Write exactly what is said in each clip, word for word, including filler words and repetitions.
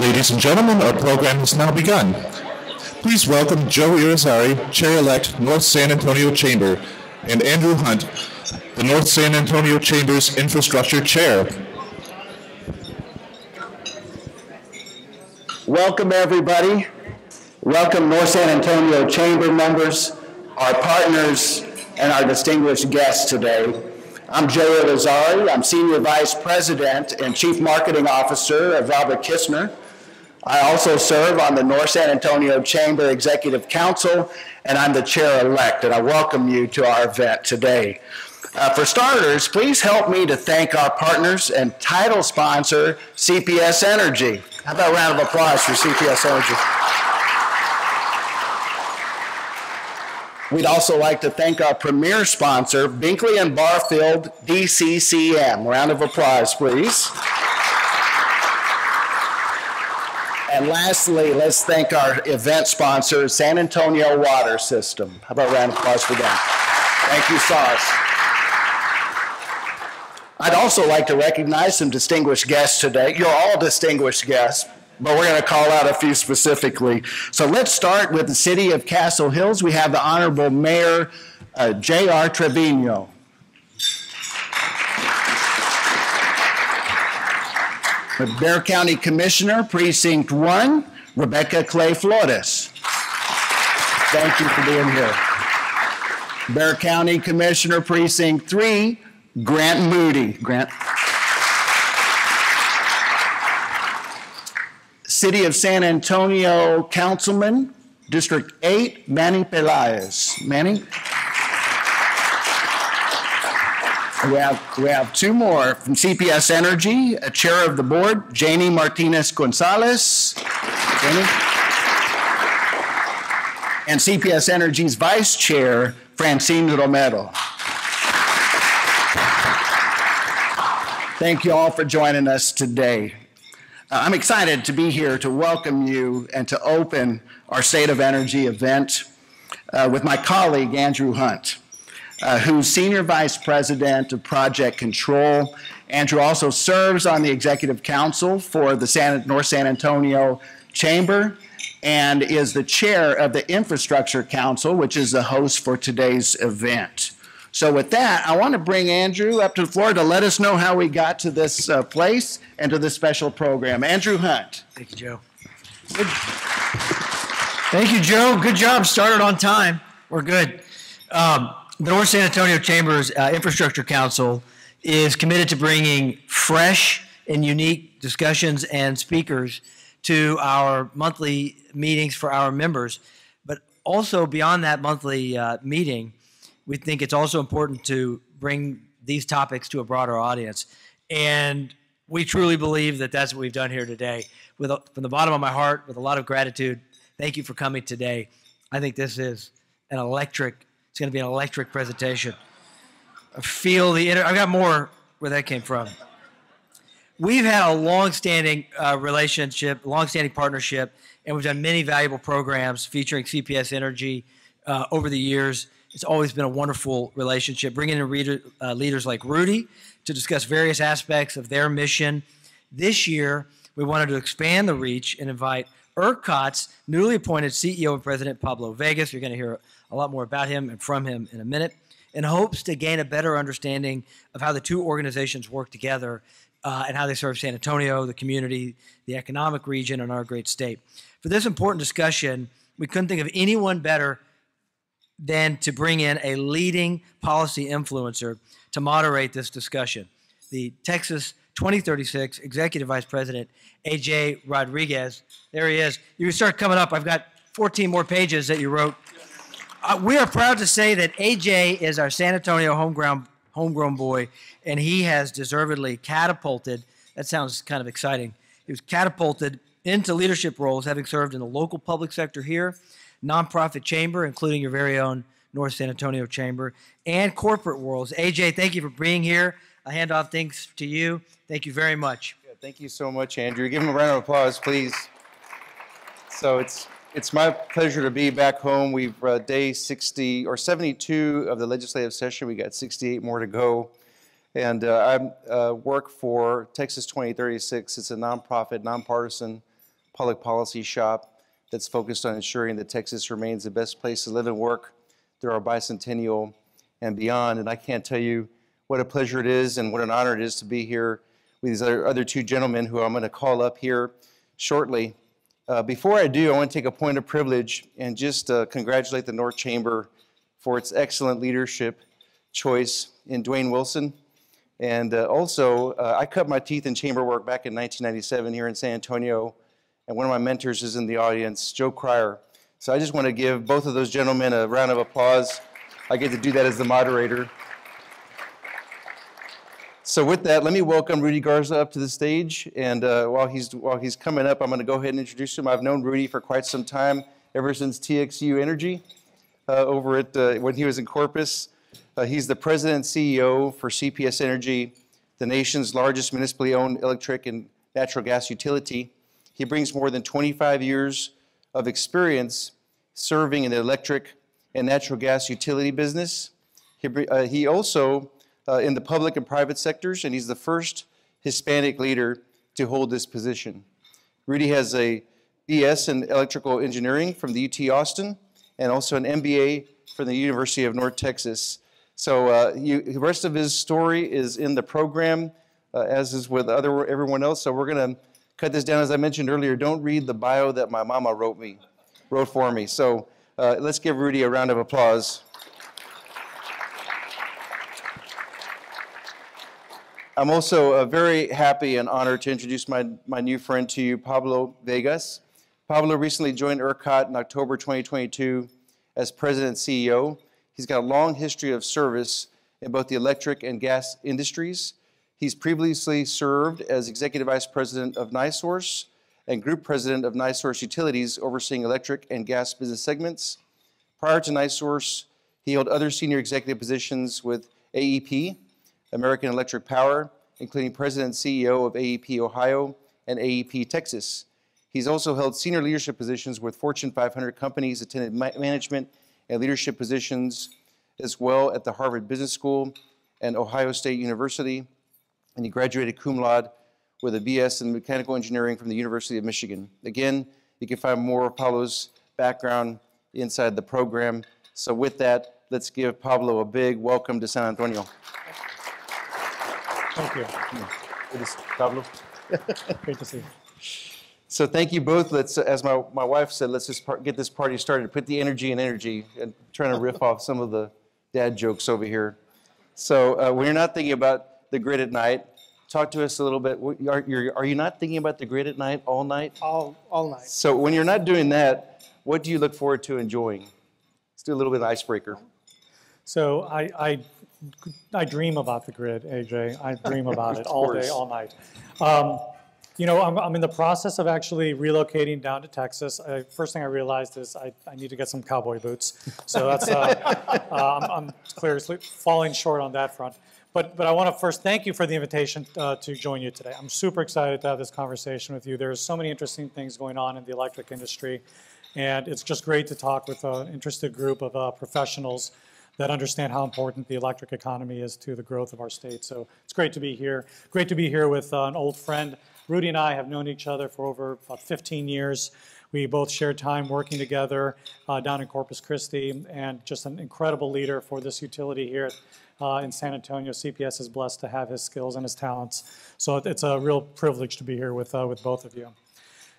Ladies and gentlemen, our program has now begun. Please welcome Joe Irizarry, Chair-elect, North San Antonio Chamber, and Andrew Hunt, the North San Antonio Chamber's Infrastructure Chair. Welcome, everybody. Welcome, North San Antonio Chamber members, our partners, and our distinguished guests today. I'm Joe Irizarry. I'm Senior Vice President and Chief Marketing Officer of Robert Kistner. I also serve on the North San Antonio Chamber Executive Council, and I'm the Chair-elect, and I welcome you to our event today. Uh, for starters, please help me to thank our partners and title sponsor, C P S Energy. How about a round of applause for C P S Energy? We'd also like to thank our premier sponsor, Binkley and Barfield, D C C M. Round of applause, please. And lastly, let's thank our event sponsor, San Antonio Water System. How about a round of applause for them? Thank you, Nisource. I'd also like to recognize some distinguished guests today. You're all distinguished guests, but we're going to call out a few specifically. So let's start with the City of Castle Hills. We have the Honorable Mayor uh, J R Trevino. The Bear County Commissioner, Precinct one, Rebecca Clay Flores. Thank you for being here. Bear County Commissioner, Precinct three, Grant Moody. Grant. City of San Antonio Councilman, District eight, Manny Pelaez. Manny? We have, we have two more from C P S Energy, a chair of the board, Janie Martinez Gonzalez. Janie. And C P S Energy's vice chair, Francine Romero. Thank you all for joining us today. Uh, I'm excited to be here to welcome you and to open our State of Energy event uh, with my colleague, Andrew Hunt, uh, who's Senior Vice President of Project Control. Andrew also serves on the Executive Council for the San, North San Antonio Chamber and is the Chair of the Infrastructure Council, which is the host for today's event. So with that, I want to bring Andrew up to the floor to let us know how we got to this uh, place and to this special program. Andrew Hunt. Thank you, Joe. Good. Thank you, Joe. Good job. Started on time. We're good. Um, the North San Antonio Chamber's uh, Infrastructure Council is committed to bringing fresh and unique discussions and speakers to our monthly meetings for our members. But also beyond that monthly uh, meeting, we think it's also important to bring these topics to a broader audience. And we truly believe that that's what we've done here today. With a, from the bottom of my heart, with a lot of gratitude, thank you for coming today. I think this is an electric, it's gonna be an electric presentation. I feel the, I've got more where that came from. We've had a longstanding uh, relationship, longstanding partnership, and we've done many valuable programs featuring C P S Energy uh, over the years. It's always been a wonderful relationship, bringing in reader, uh, leaders like Rudy to discuss various aspects of their mission. This year, we wanted to expand the reach and invite ERCOT's newly appointed C E O and President, Pablo Vegas. You're going to hear a lot more about him and from him in a minute, in hopes to gain a better understanding of how the two organizations work together uh, and how they serve San Antonio, the community, the economic region, and our great state. For this important discussion, we couldn't think of anyone better than to bring in a leading policy influencer to moderate this discussion. The Texas twenty thirty-six Executive Vice President, A J Rodriguez. There he is. You can start coming up. I've got fourteen more pages that you wrote. Uh, we are proud to say that A J is our San Antonio homegrown, homegrown boy, and he has deservedly catapulted, that sounds kind of exciting, he was catapulted into leadership roles, having served in the local public sector here, nonprofit chamber, including your very own North San Antonio Chamber, and corporate worlds. A J, thank you for being here. I hand off things to you. Thank you very much. Yeah, thank you so much, Andrew. Give him a round of applause, please. So it's it's my pleasure to be back home. We've uh, day sixty or seventy-two of the legislative session. We got sixty-eight more to go, and uh, I uh, work for Texas twenty thirty-six. It's a nonprofit, nonpartisan public policy shop that's focused on ensuring that Texas remains the best place to live and work through our bicentennial and beyond. And I can't tell you what a pleasure it is and what an honor it is to be here with these other, other two gentlemen who I'm going to call up here shortly. Uh, before I do, I want to take a point of privilege and just uh, congratulate the North Chamber for its excellent leadership choice in Dwayne Wilson. And uh, also, uh, I cut my teeth in chamber work back in nineteen ninety-seven here in San Antonio, and one of my mentors is in the audience, Joe Cryer. So I just want to give both of those gentlemen a round of applause. I get to do that as the moderator. So with that, let me welcome Rudy Garza up to the stage. And uh, while he's while he's coming up, I'm going to go ahead and introduce him. I've known Rudy for quite some time, ever since T X U Energy uh, over at uh, when he was in Corpus. Uh, he's the president and C E O for C P S Energy, the nation's largest municipally owned electric and natural gas utility. He brings more than twenty-five years of experience serving in the electric and natural gas utility business. He, uh, he also, uh, in the public and private sectors, and he's the first Hispanic leader to hold this position. Rudy has a B S in electrical engineering from the U T Austin and also an M B A from the University of North Texas. So uh, you, the rest of his story is in the program, uh, as is with other, everyone else. So we're going to cut this down. As I mentioned earlier, don't read the bio that my mama wrote me, wrote for me. So uh, let's give Rudy a round of applause. I'm also uh, very happy and honored to introduce my, my new friend to you, Pablo Vegas. Pablo recently joined ERCOT in October twenty twenty-two as president and C E O. He's got a long history of service in both the electric and gas industries. He's previously served as executive vice president of Nisource and group president of Nisource Utilities, overseeing electric and gas business segments. Prior to Nisource, he held other senior executive positions with A E P, American Electric Power, including president and C E O of A E P Ohio and A E P Texas. He's also held senior leadership positions with Fortune five hundred companies, attended ma management and leadership positions as well at the Harvard Business School and Ohio State University, and he graduated cum laude with a B S in mechanical engineering from the University of Michigan. Again, you can find more of Pablo's background inside the program. So with that, let's give Pablo a big welcome to San Antonio. Thank you. It is Pablo. Great to see you. So thank you both. Let's, as my, my wife said, let's just par get this party started. Put the energy in energy and trying to riff off some of the dad jokes over here. So uh, when you're not thinking about the grid at night, talk to us a little bit. What, are, you're, are you not thinking about the grid at night all night? All, all night. So when you're not doing that, what do you look forward to enjoying? Let's do a little bit of icebreaker. So I, I, I dream about the grid, A J. I dream about it all day, all night. Um, You know, I'm, I'm in the process of actually relocating down to Texas. Uh, first thing I realized is I, I need to get some cowboy boots. So that's, uh, uh, I'm, I'm clearly falling short on that front. But, but I want to first thank you for the invitation uh, to join you today. I'm super excited to have this conversation with you. There's so many interesting things going on in the electric industry, and it's just great to talk with an interested group of uh, professionals that understand how important the electric economy is to the growth of our state. So it's great to be here. Great to be here with uh, an old friend. Rudy and I have known each other for over about fifteen years. We both shared time working together uh, down in Corpus Christi, and just an incredible leader for this utility here uh, in San Antonio. C P S is blessed to have his skills and his talents. So it's a real privilege to be here with, uh, with both of you.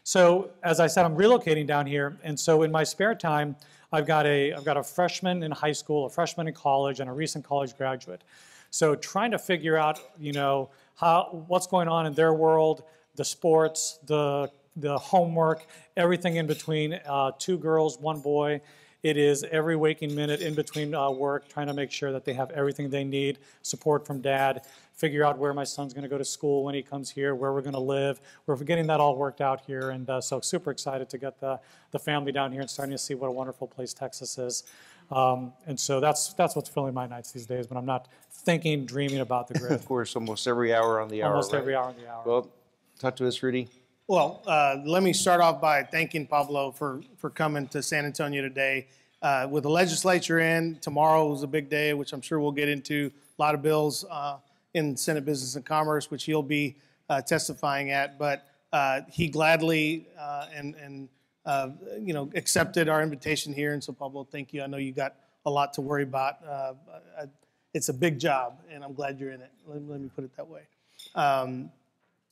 So as I said, I'm relocating down here, and so in my spare time, I've got a, I've got a freshman in high school, a freshman in college, and a recent college graduate. So trying to figure out, you know, how, what's going on in their world, the sports, the, the homework, everything in between, uh, two girls, one boy. It is every waking minute in between uh, work, trying to make sure that they have everything they need, support from dad, figure out where my son's going to go to school when he comes here, where we're going to live. We're getting that all worked out here, and uh, so super excited to get the, the family down here and starting to see what a wonderful place Texas is. Um, and so that's that's what's filling my nights these days, but I'm not thinking, dreaming about the grid. Of course, almost every hour on the hour, Almost right? every hour on the hour. Well, talk to us, Rudy. Well, uh, let me start off by thanking Pablo for, for coming to San Antonio today. Uh, with the legislature in, tomorrow is a big day, which I'm sure we'll get into. A lot of bills uh, in Senate Business and Commerce, which he'll be uh, testifying at. But uh, he gladly uh, and, and uh, you know, accepted our invitation here. And so, Pablo, thank you. I know you got a lot to worry about. Uh, I, it's a big job, and I'm glad you're in it. Let, let me put it that way. Um,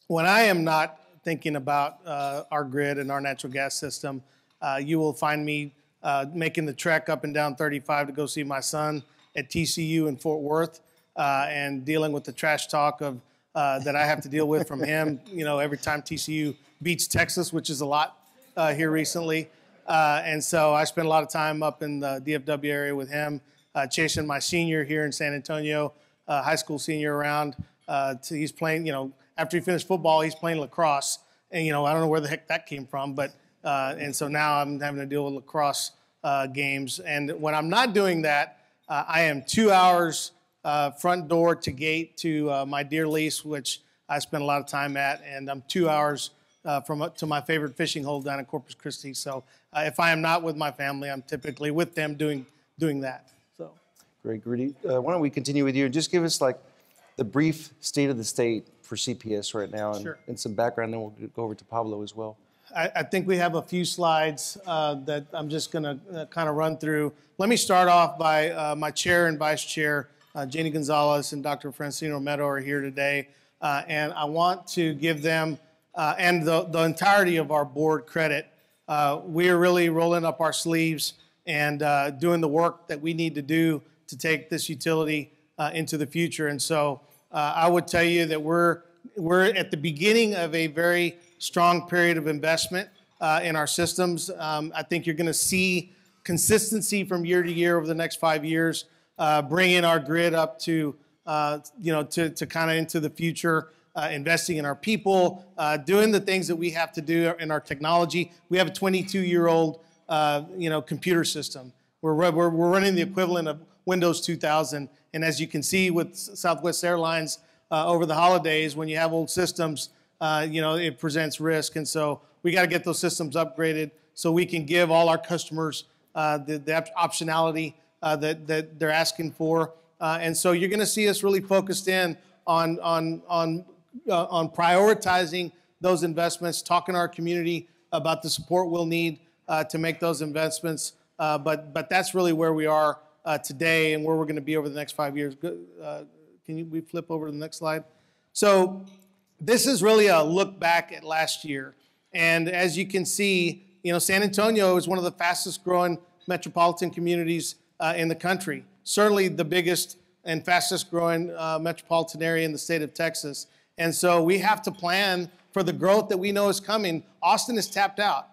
when I am not thinking about uh, our grid and our natural gas system, uh, you will find me uh, making the trek up and down thirty-five to go see my son at T C U in Fort Worth, uh, and dealing with the trash talk of uh, that I have to deal with from him. You know, every time T C U beats Texas, which is a lot uh, here recently, uh, and so I spend a lot of time up in the D F W area with him, uh, chasing my senior here in San Antonio, uh, high school senior around. Uh, to, he's playing, you know, after he finished football, he's playing lacrosse, and you know, I don't know where the heck that came from, but uh, and so now I'm having to deal with lacrosse uh, games. And when I'm not doing that, uh, I am two hours uh, front door to gate to uh, my deer lease, which I spend a lot of time at, and I'm two hours uh, from uh, to my favorite fishing hole down in Corpus Christi. So uh, if I am not with my family, I'm typically with them doing doing that. So great, Gritty. Uh, why don't we continue with you and just give us like the brief state of the state for C P S right now, and, sure. and some background, then we'll go over to Pablo as well. I, I think we have a few slides uh, that I'm just gonna uh, kind of run through. Let me start off by uh, my chair and vice chair, uh, Janie Gonzalez and Doctor Francino Meadow are here today, uh, and I want to give them uh, and the, the entirety of our board credit. Uh, we are really rolling up our sleeves and uh, doing the work that we need to do to take this utility uh, into the future. And so Uh, I would tell you that we're, we're at the beginning of a very strong period of investment uh, in our systems. Um, I think you're going to see consistency from year to year over the next five years, uh, bringing our grid up to, uh, you know, to, to kind of into the future, uh, investing in our people, uh, doing the things that we have to do in our technology. We have a twenty-two-year-old, uh, you know, computer system. We're, we're, we're running the equivalent of Windows two thousand. And as you can see with Southwest Airlines uh, over the holidays, when you have old systems, uh, you know, it presents risk. And so we got to get those systems upgraded so we can give all our customers uh, the, the optionality uh, that, that they're asking for. Uh, and so you're going to see us really focused in on, on, on, uh, on prioritizing those investments, talking to our community about the support we'll need uh, to make those investments. Uh, but, but that's really where we are Uh, today and where we're going to be over the next five years. Uh, can you, we flip over to the next slide? So this is really a look back at last year. And as you can see, you know, San Antonio is one of the fastest growing metropolitan communities uh, in the country. Certainly the biggest and fastest growing uh, metropolitan area in the state of Texas. And so we have to plan for the growth that we know is coming. Austin is tapped out.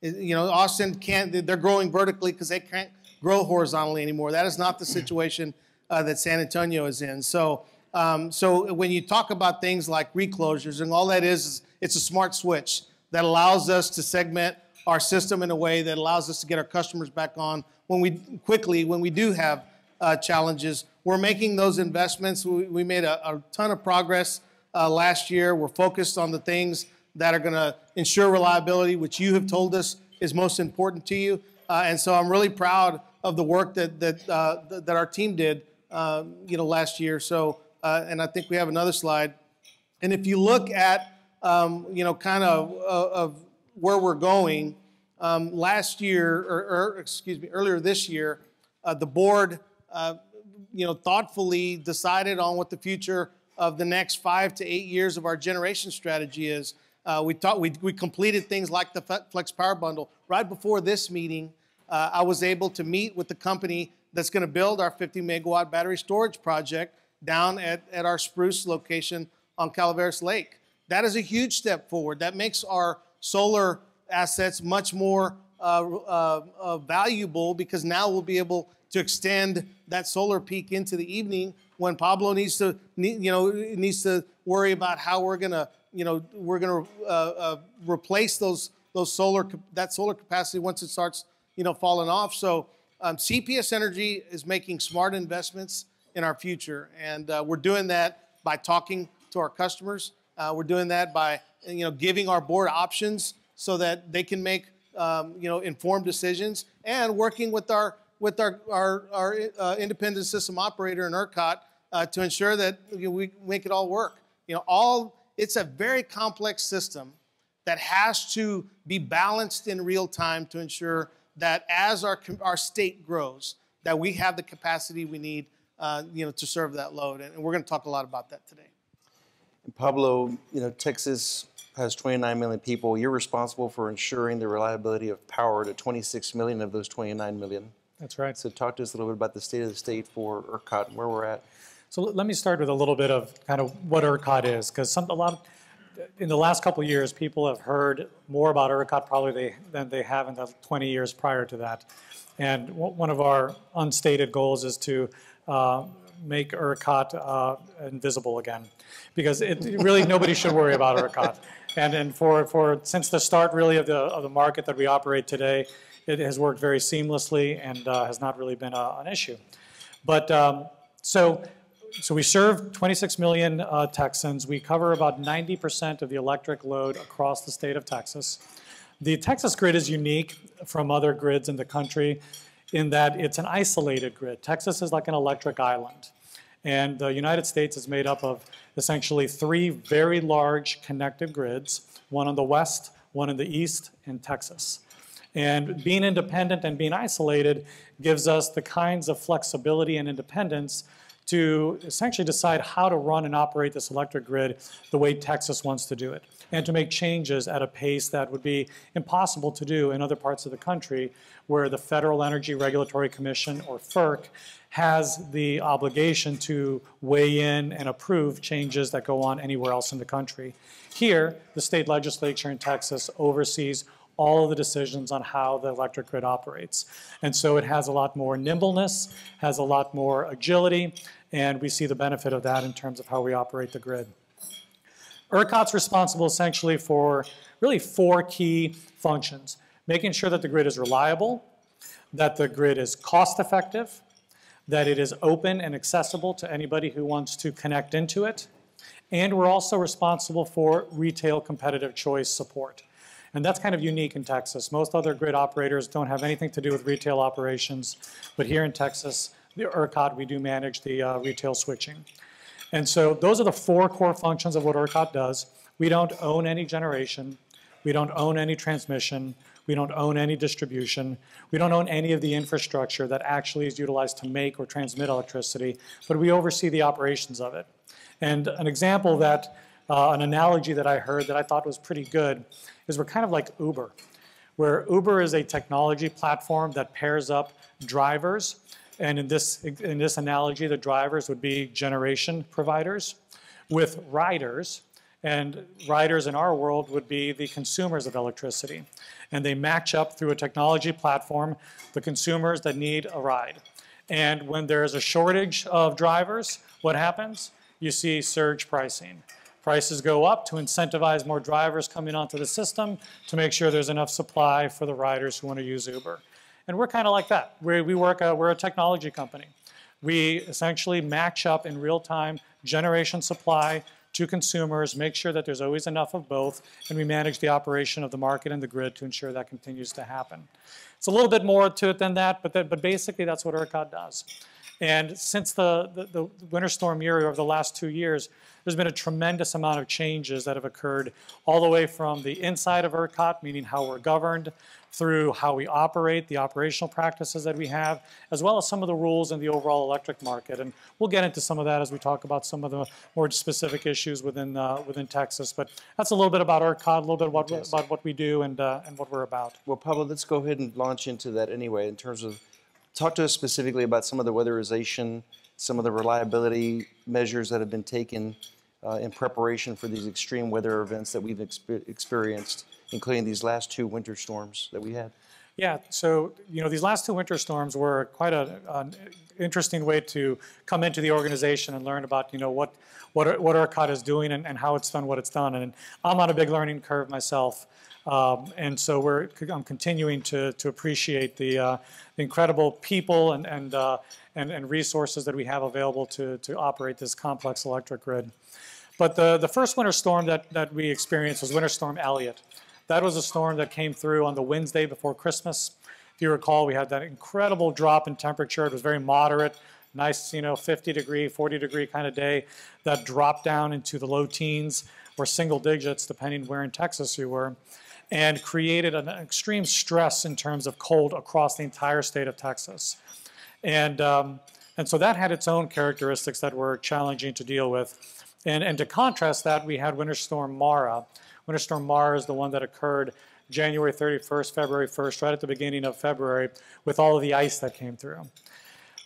You know, Austin can't, they're growing vertically because they can't grow horizontally anymore. That is not the situation uh, that San Antonio is in. So, um, so when you talk about things like reclosures and all that is, is, it's a smart switch that allows us to segment our system in a way that allows us to get our customers back on when we quickly, when we do have uh, challenges. We're making those investments. We, we made a, a ton of progress uh, last year. We're focused on the things that are going to ensure reliability, which you have told us is most important to you. Uh, and so I'm really proud of the work that that uh, that our team did, uh, you know, last year. So, uh, and I think we have another slide. And if you look at, um, you know, kind of uh, of where we're going, um, last year, or, or excuse me, earlier this year, uh, the board, uh, you know, thoughtfully decided on what the future of the next five to eight years of our generation strategy is. Uh, we thought we we completed things like the Flex Power Bundle right before this meeting. Uh, I was able to meet with the company that's going to build our fifty megawatt battery storage project down at, at our Spruce location on Calaveras Lake. That is a huge step forward. That makes our solar assets much more uh, uh, uh, valuable because now we'll be able to extend that solar peak into the evening when Pablo needs to, you know, needs to worry about how we're going to, you know, we're going to uh, uh, replace those those solar that solar capacity once it starts, you know, falling off. So um, C P S Energy is making smart investments in our future. And uh, we're doing that by talking to our customers. Uh, we're doing that by, you know, giving our board options so that they can make, um, you know, informed decisions, and working with our, with our, our, our uh, independent system operator in ERCOT uh, to ensure that, you know, we make it all work. You know, all, it's a very complex system. that has to be balanced in real time to ensure that as our, our state grows, that we have the capacity we need uh, you know, to serve that load. And we're going to talk a lot about that today. And Pablo, you know, Texas has twenty-nine million people. You're responsible for ensuring the reliability of power to twenty-six million of those twenty-nine million. That's right. So talk to us a little bit about the state of the state for ERCOT and where we're at. So let me start with a little bit of kind of what ERCOT is, because a lot of, in the last couple of years, people have heard more about ERCOT probably they, than they have in the twenty years prior to that. And one of our unstated goals is to uh, make ERCOT uh, invisible again, because it really nobody should worry about ERCOT. And and for for since the start really of the of the market that we operate today, it has worked very seamlessly and uh, has not really been a, an issue. But um, so. So we serve twenty-six million uh, Texans. We cover about ninety percent of the electric load across the state of Texas. The Texas grid is unique from other grids in the country in that it's an isolated grid. Texas is like an electric island. And the United States is made up of essentially three very large connected grids, one on the west, one in the east, and Texas. And being independent and being isolated gives us the kinds of flexibility and independence to essentially decide how to run and operate this electric grid the way Texas wants to do it, and to make changes at a pace that would be impossible to do in other parts of the country where the Federal Energy Regulatory Commission, or FERC, has the obligation to weigh in and approve changes that go on anywhere else in the country. Here, the state legislature in Texas oversees all of the decisions on how the electric grid operates. And so it has a lot more nimbleness, has a lot more agility, and we see the benefit of that in terms of how we operate the grid. ERCOT's responsible essentially for really four key functions: making sure that the grid is reliable, that the grid is cost effective, that it is open and accessible to anybody who wants to connect into it, and we're also responsible for retail competitive choice support. And that's kind of unique in Texas. Most other grid operators don't have anything to do with retail operations, but here in Texas, the ERCOT, we do manage the uh, retail switching. And so those are the four core functions of what ERCOT does. We don't own any generation. We don't own any transmission. We don't own any distribution. We don't own any of the infrastructure that actually is utilized to make or transmit electricity, but we oversee the operations of it. And an example that Uh, an analogy that I heard that I thought was pretty good is we're kind of like Uber, where Uber is a technology platform that pairs up drivers, and in this, in this analogy, the drivers would be generation providers, with riders, and riders in our world would be the consumers of electricity. And they match up through a technology platform the consumers that need a ride. And when there's a shortage of drivers, what happens? You see surge pricing. Prices go up to incentivize more drivers coming onto the system to make sure there's enough supply for the riders who want to use Uber. And we're kind of like that. We're, we work, a, we're a technology company. We essentially match up in real time generation supply to consumers, make sure that there's always enough of both, and we manage the operation of the market and the grid to ensure that continues to happen. It's a little bit more to it than that, but, that, but basically that's what ERCOT does. And since the, the, the Winter Storm Uri over the last two years, there's been a tremendous amount of changes that have occurred all the way from the inside of ERCOT, meaning how we're governed, through how we operate, the operational practices that we have, as well as some of the rules in the overall electric market. And we'll get into some of that as we talk about some of the more specific issues within, uh, within Texas. But that's a little bit about ERCOT, a little bit what, yes. about what we do and, uh, and what we're about. Well, Pablo, let's go ahead and launch into that anyway in terms of talk to us specifically about some of the weatherization, some of the reliability measures that have been taken uh, in preparation for these extreme weather events that we've exper experienced, including these last two winter storms that we had. Yeah, so, you know, these last two winter storms were quite a, an interesting way to come into the organization and learn about, you know, what, what, what ERCOT is doing and, and how it's done what it's done. And I'm on a big learning curve myself. Um, and so we're, I'm continuing to, to appreciate the, uh, the incredible people and, and, uh, and, and resources that we have available to, to operate this complex electric grid. But the, the first winter storm that, that we experienced was Winter Storm Elliott. That was a storm that came through on the Wednesday before Christmas. If you recall, we had that incredible drop in temperature. It was very moderate, nice, you know, fifty degree, forty degree kind of day that dropped down into the low teens or single digits, depending where in Texas you were, and created an extreme stress in terms of cold across the entire state of Texas. And, um, and so that had its own characteristics that were challenging to deal with. And, and to contrast that, we had Winter Storm Mara. Winter Storm Mara is the one that occurred January thirty-first, February first, right at the beginning of February, with all of the ice that came through.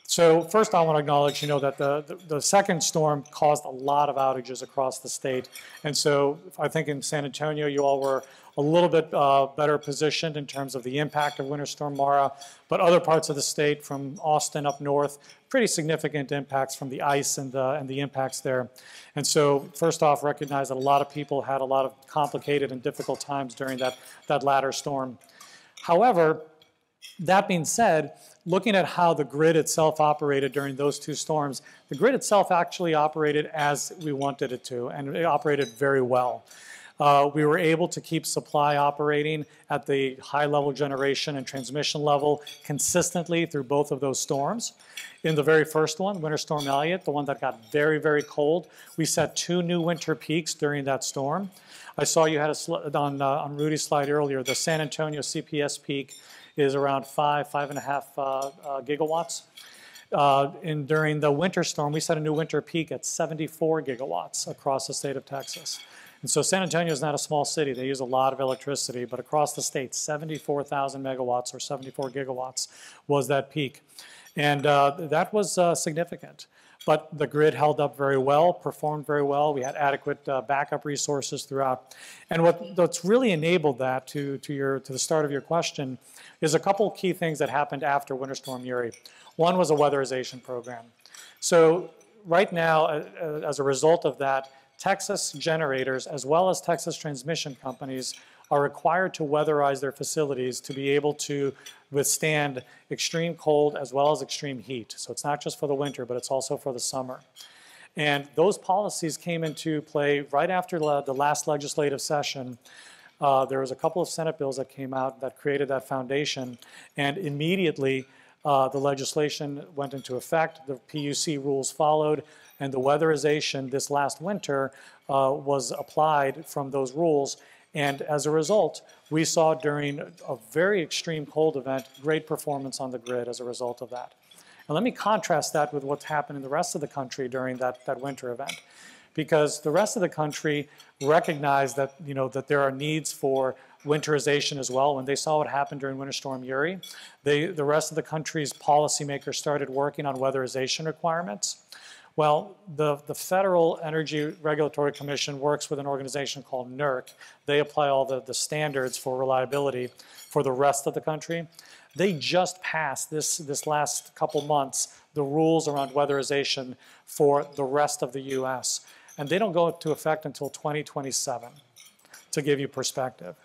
So first I want to acknowledge, you know, that the, the, the second storm caused a lot of outages across the state. And so I think in San Antonio, you all were a little bit uh, better positioned in terms of the impact of Winter Storm Mara, but other parts of the state, from Austin up north, pretty significant impacts from the ice and the, and the impacts there. And so first off, recognize that a lot of people had a lot of complicated and difficult times during that, that latter storm. However, that being said, looking at how the grid itself operated during those two storms, the grid itself actually operated as we wanted it to, and it operated very well. Uh, we were able to keep supply operating at the high-level generation and transmission level consistently through both of those storms. In the very first one, Winter Storm Elliott, the one that got very, very cold, we set two new winter peaks during that storm. I saw you had a slide on, uh, on Rudy's slide earlier, the San Antonio C P S peak is around five, five and a half uh, uh, gigawatts. Uh, and during the winter storm, we set a new winter peak at seventy-four gigawatts across the state of Texas. And so San Antonio is not a small city. They use a lot of electricity, but across the state, seventy-four thousand megawatts or seventy-four gigawatts was that peak. And uh, that was uh, significant. But the grid held up very well, performed very well. We had adequate uh, backup resources throughout. And what, what's really enabled that, to, to, your, to the start of your question, is a couple key things that happened after Winter Storm Uri. One was a weatherization program. So right now, uh, as a result of that, Texas generators, as well as Texas transmission companies, are required to weatherize their facilities to be able to withstand extreme cold as well as extreme heat. So it's not just for the winter, but it's also for the summer. And those policies came into play right after the last legislative session. Uh, there was a couple of Senate bills that came out that created that foundation, and immediately uh, the legislation went into effect. The P U C rules followed, and the weatherization this last winter uh, was applied from those rules. And as a result, we saw during a very extreme cold event, great performance on the grid as a result of that. And let me contrast that with what's happened in the rest of the country during that, that winter event, because the rest of the country recognized that, you know, that there are needs for winterization as well. When they saw what happened during Winter Storm Uri, they, the rest of the country's policymakers started working on weatherization requirements. Well, the, the Federal Energy Regulatory Commission works with an organization called NERC. They apply all the, the standards for reliability for the rest of the country. They just passed this, this last couple months the rules around weatherization for the rest of the U S. And they don't go into effect until twenty twenty-seven, to give you perspective.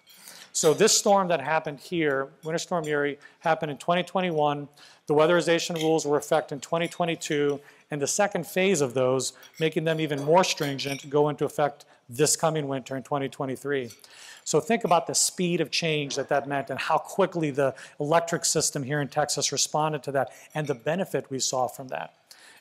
So this storm that happened here, Winter Storm Uri, happened in twenty twenty-one. The weatherization rules were in effect in twenty twenty-two. And the second phase of those, making them even more stringent, go into effect this coming winter in twenty twenty-three. So think about the speed of change that that meant and how quickly the electric system here in Texas responded to that and the benefit we saw from that.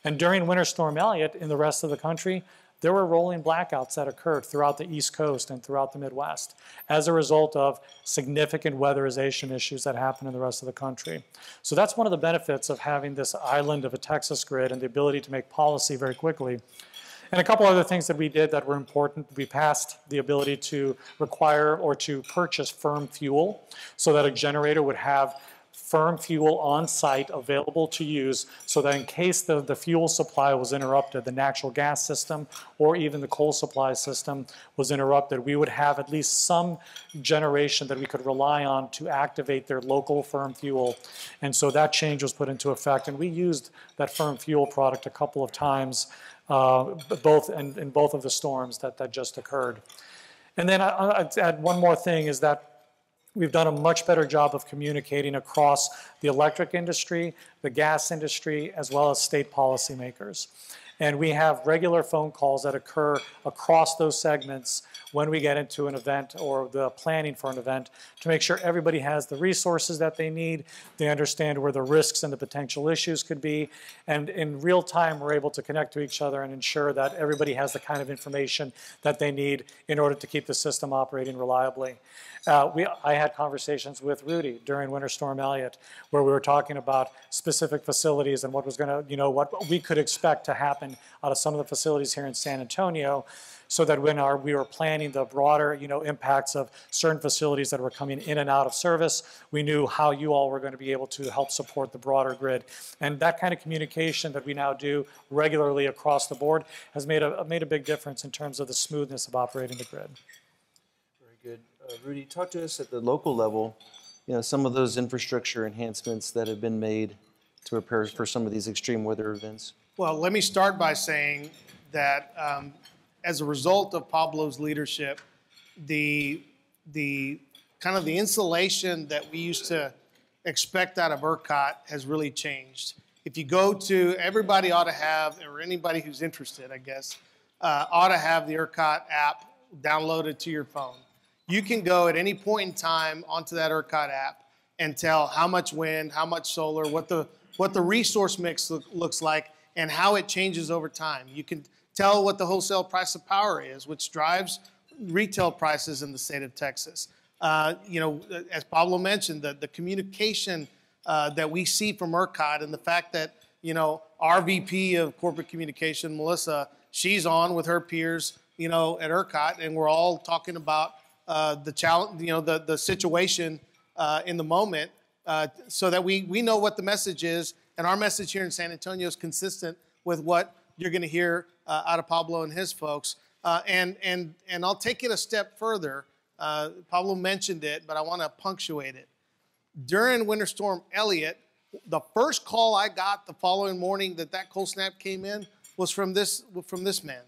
And during Winter Storm Elliott in the rest of the country, there were rolling blackouts that occurred throughout the East Coast and throughout the Midwest as a result of significant weatherization issues that happen in the rest of the country. So that's one of the benefits of having this island of a Texas grid and the ability to make policy very quickly. And a couple other things that we did that were important. We passed the ability to require or to purchase firm fuel so that a generator would have firm fuel on site available to use so that in case the, the fuel supply was interrupted, the natural gas system or even the coal supply system was interrupted, we would have at least some generation that we could rely on to activate their local firm fuel. And so that change was put into effect, and we used that firm fuel product a couple of times uh, both in, in both of the storms that, that just occurred. And then I, I'd add one more thing is that we've done a much better job of communicating across the electric industry, the gas industry, as well as state policymakers. And we have regular phone calls that occur across those segments when we get into an event or the planning for an event to make sure everybody has the resources that they need, they understand where the risks and the potential issues could be, and in real time we're able to connect to each other and ensure that everybody has the kind of information that they need in order to keep the system operating reliably. Uh, we, I had conversations with Rudy during Winter Storm Elliott where we were talking about specific facilities and what was going to, you know, what we could expect to happen out of some of the facilities here in San Antonio, so that when our, we were planning the broader, you know, impacts of certain facilities that were coming in and out of service, we knew how you all were going to be able to help support the broader grid. And that kind of communication that we now do regularly across the board has made a, made a big difference in terms of the smoothness of operating the grid. Very good. Uh, Rudy, talk to us at the local level, you know, some of those infrastructure enhancements that have been made to prepare for some of these extreme weather events. Well, let me start by saying that um, as a result of Pablo's leadership, the, the kind of the insulation that we used to expect out of ERCOT has really changed. If you go to, everybody ought to have, or anybody who's interested, I guess, uh, ought to have the ERCOT app downloaded to your phone. You can go at any point in time onto that ERCOT app and tell how much wind, how much solar, what the, what the resource mix look, looks like, and how it changes over time. You can tell what the wholesale price of power is, which drives retail prices in the state of Texas. Uh, you know, as Pablo mentioned, the, the communication uh, that we see from ERCOT and the fact that, you know, our V P of Corporate Communication, Melissa, she's on with her peers, you know, at ERCOT, and we're all talking about uh, the challenge, you know, the, the situation uh, in the moment uh, so that we, we know what the message is. And our message here in San Antonio is consistent with what you're going to hear uh, out of Pablo and his folks. Uh, and, and, and I'll take it a step further. Uh, Pablo mentioned it, but I want to punctuate it. During Winter Storm Elliott, the first call I got the following morning that that cold snap came in was from this, from this man.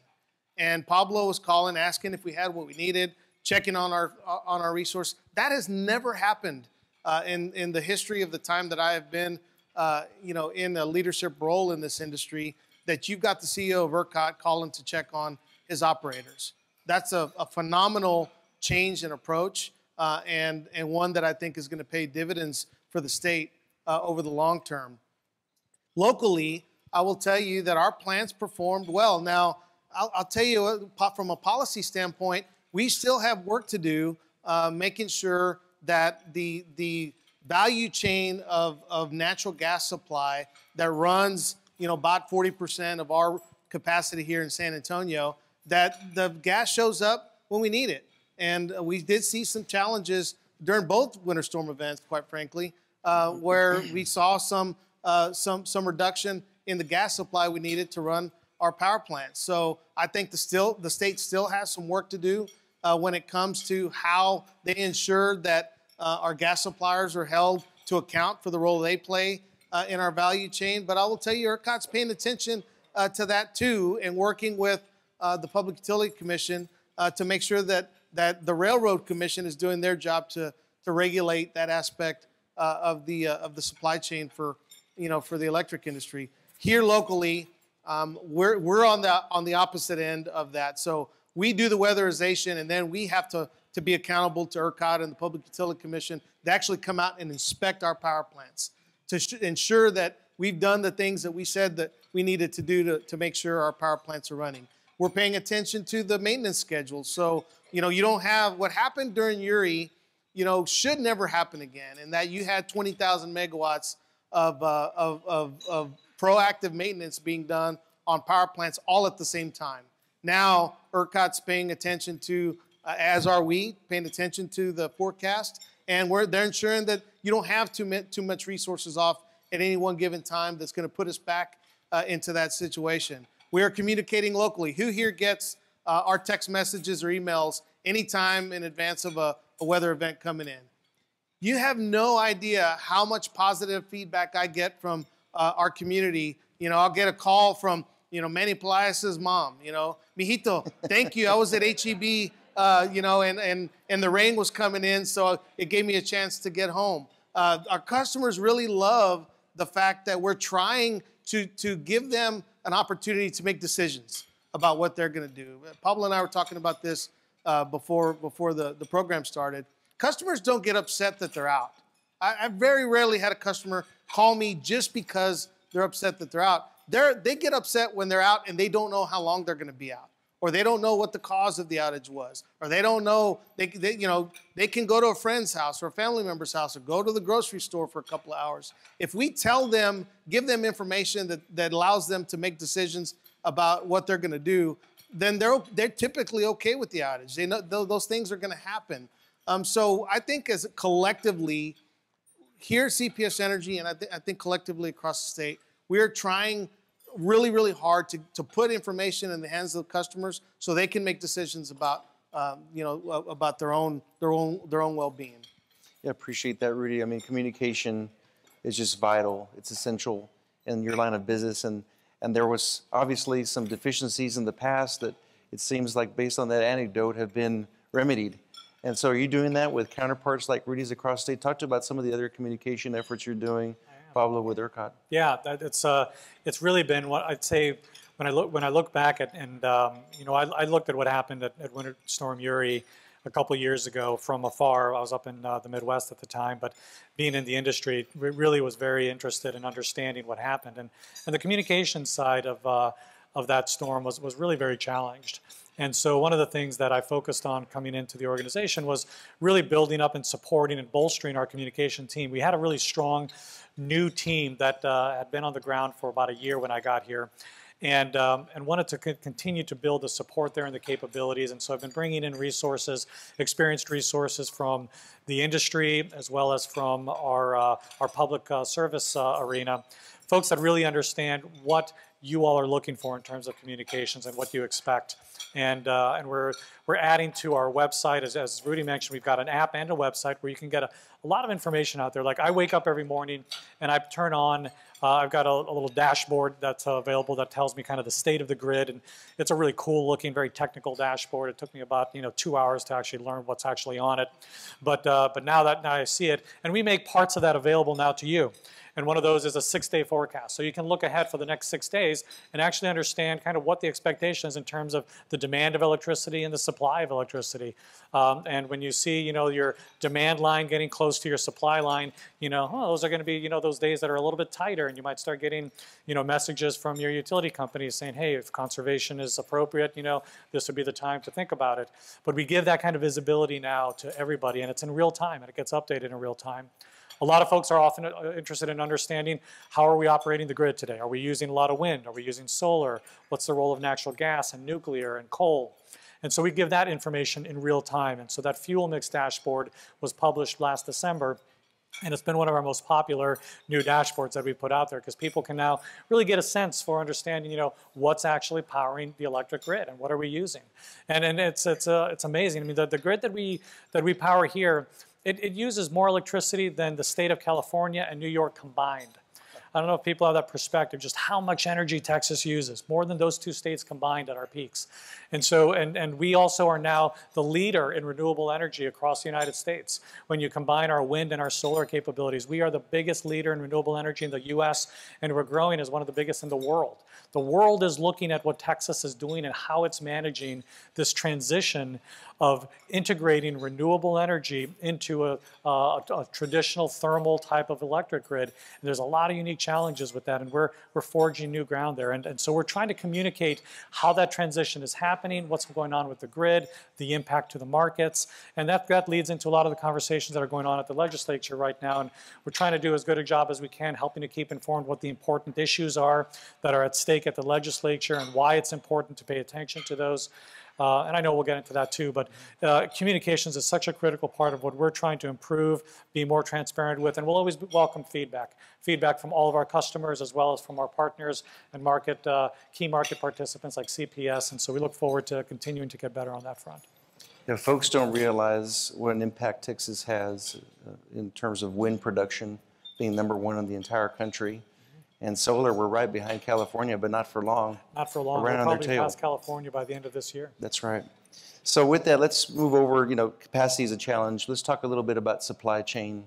And Pablo was calling, asking if we had what we needed, checking on our, on our resource. That has never happened uh, in, in the history of the time that I have been Uh, you know, in a leadership role in this industry, that you've got the C E O of ERCOT calling to check on his operators. That's a, a phenomenal change in approach uh, and, and one that I think is going to pay dividends for the state uh, over the long term. Locally, I will tell you that our plants performed well. Now, I'll, I'll tell you from a policy standpoint, we still have work to do uh, making sure that the, the value chain of, of natural gas supply that runs, you know, about forty percent of our capacity here in San Antonio, that the gas shows up when we need it. And we did see some challenges during both winter storm events, quite frankly, uh, where we saw some, uh, some, some reduction in the gas supply we needed to run our power plants. So I think the, still, the state still has some work to do uh, when it comes to how they ensure that Uh, our gas suppliers are held to account for the role they play uh, in our value chain. But I will tell you, ERCOT's paying attention uh, to that too, and working with uh, the Public Utility Commission uh, to make sure that, that the Railroad Commission is doing their job to, to regulate that aspect uh, of, the, uh, of the supply chain for, you know, for the electric industry. Here locally, um, we're, we're on, the, on the opposite end of that. So we do the weatherization, and then we have to to be accountable to ERCOT and the Public Utility Commission to actually come out and inspect our power plants to ensure that we've done the things that we said that we needed to do to, to make sure our power plants are running. We're paying attention to the maintenance schedule. So, you know, you don't have what happened during Uri, you know, should never happen again. And that you had twenty thousand megawatts of, uh, of, of, of proactive maintenance being done on power plants all at the same time. Now, ERCOT's paying attention to Uh, as are we, paying attention to the forecast. And we're, they're ensuring that you don't have too, too much resources off at any one given time that's going to put us back uh, into that situation. We are communicating locally. Who here gets uh, our text messages or emails anytime in advance of a, a weather event coming in? You have no idea how much positive feedback I get from uh, our community. You know, I'll get a call from, you know, Manny Pelias's mom, you know, Mijito, thank you. I was at H E B. Uh, you know, and, and, and the rain was coming in, so it gave me a chance to get home. Uh, our customers really love the fact that we're trying to, to give them an opportunity to make decisions about what they're going to do. Pablo and I were talking about this uh, before, before the, the program started. Customers don't get upset that they're out. I, I very rarely had a customer call me just because they're upset that they're out. They're, they get upset when they're out and they don't know how long they're going to be out, or they don't know what the cause of the outage was, or they don't know, they, they, you know, they can go to a friend's house or a family member's house or go to the grocery store for a couple of hours. If we tell them, give them information that, that allows them to make decisions about what they're going to do, then they're, they're typically okay with the outage. They know th those things are going to happen. Um, so I think as collectively, here at C P S Energy, and I, th I think collectively across the state, we are trying really, really hard to, to put information in the hands of the customers so they can make decisions about, um, you know, about their own, their own, their own well-being. Yeah, appreciate that, Rudy. I mean, communication is just vital. It's essential in your line of business, and and there was obviously some deficiencies in the past that it seems like, based on that anecdote, have been remedied. And so are you doing that with counterparts like Rudy's across state? Talk to about some of the other communication efforts you're doing, Pablo, with ERCOT. Yeah, that, it's, uh, it's really been what I'd say when I look, when I look back at, and um, you know, I, I looked at what happened at, at Winter Storm Uri a couple years ago from afar. I was up in uh, the Midwest at the time, but being in the industry, we really was very interested in understanding what happened. And, and the communication side of, uh, of that storm was, was really very challenged. And so one of the things that I focused on coming into the organization was really building up and supporting and bolstering our communication team. We had a really strong new team that uh, had been on the ground for about a year when I got here, and um, and wanted to continue to build the support there and the capabilities. And so I've been bringing in resources, experienced resources from the industry as well as from our, uh, our public uh, service uh, arena, folks that really understand what you all are looking for in terms of communications and what you expect. And, uh, and we're, we're adding to our website. As, as Rudy mentioned, we've got an app and a website where you can get a, a lot of information out there. Like, I wake up every morning and I turn on, uh, I've got a, a little dashboard that's uh, available that tells me kind of the state of the grid. And it's a really cool looking, very technical dashboard. It took me about, you know, two hours to actually learn what's actually on it. But, uh, but now that now I see it, and we make parts of that available now to you. And one of those is a six-day forecast. So you can look ahead for the next six days and actually understand kind of what the expectation is in terms of the demand of electricity and the supply of electricity. Um, and when you see, you know, your demand line getting close to your supply line, you know, oh, those are going to be, you know, those days that are a little bit tighter. And you might start getting, you know, messages from your utility companies saying, hey, if conservation is appropriate, you know, this would be the time to think about it. But we give that kind of visibility now to everybody, and it's in real time, and it gets updated in real time. A lot of folks are often interested in understanding, how are we operating the grid today? Are we using a lot of wind? Are we using solar? What's the role of natural gas and nuclear and coal? And so we give that information in real time. And so that fuel mix dashboard was published last December, and it's been one of our most popular new dashboards that we put out there, because people can now really get a sense for understanding, you know, what's actually powering the electric grid and what are we using. And, and it's, it's, uh, it's amazing. I mean, the, the grid that we, that we power here, It, it uses more electricity than the state of California and New York combined. I don't know if people have that perspective, just how much energy Texas uses, more than those two states combined at our peaks. And so, and, and we also are now the leader in renewable energy across the United States. When you combine our wind and our solar capabilities, we are the biggest leader in renewable energy in the U S, and we're growing as one of the biggest in the world. The world is looking at what Texas is doing and how it's managing this transition of integrating renewable energy into a, a, a traditional thermal type of electric grid. And there's a lot of unique challenges with that, and we're, we're forging new ground there. And, and so we're trying to communicate how that transition is happening, what's going on with the grid, the impact to the markets, and that, that leads into a lot of the conversations that are going on at the legislature right now. And we're trying to do as good a job as we can, helping to keep informed what the important issues are that are at stake at the legislature and why it's important to pay attention to those. Uh, and I know we'll get into that too, but uh, communications is such a critical part of what we're trying to improve, be more transparent with, and we'll always welcome feedback. Feedback from all of our customers as well as from our partners and market uh, key market participants like C P S, and so we look forward to continuing to get better on that front. You know, folks don't realize what an impact Texas has uh, in terms of wind production, being number one in the entire country. And solar, we're right behind California, but not for long. Not for long. We'll probably pass California by the end of this year. That's right. So with that, let's move over. You know, capacity is a challenge. Let's talk a little bit about supply chain.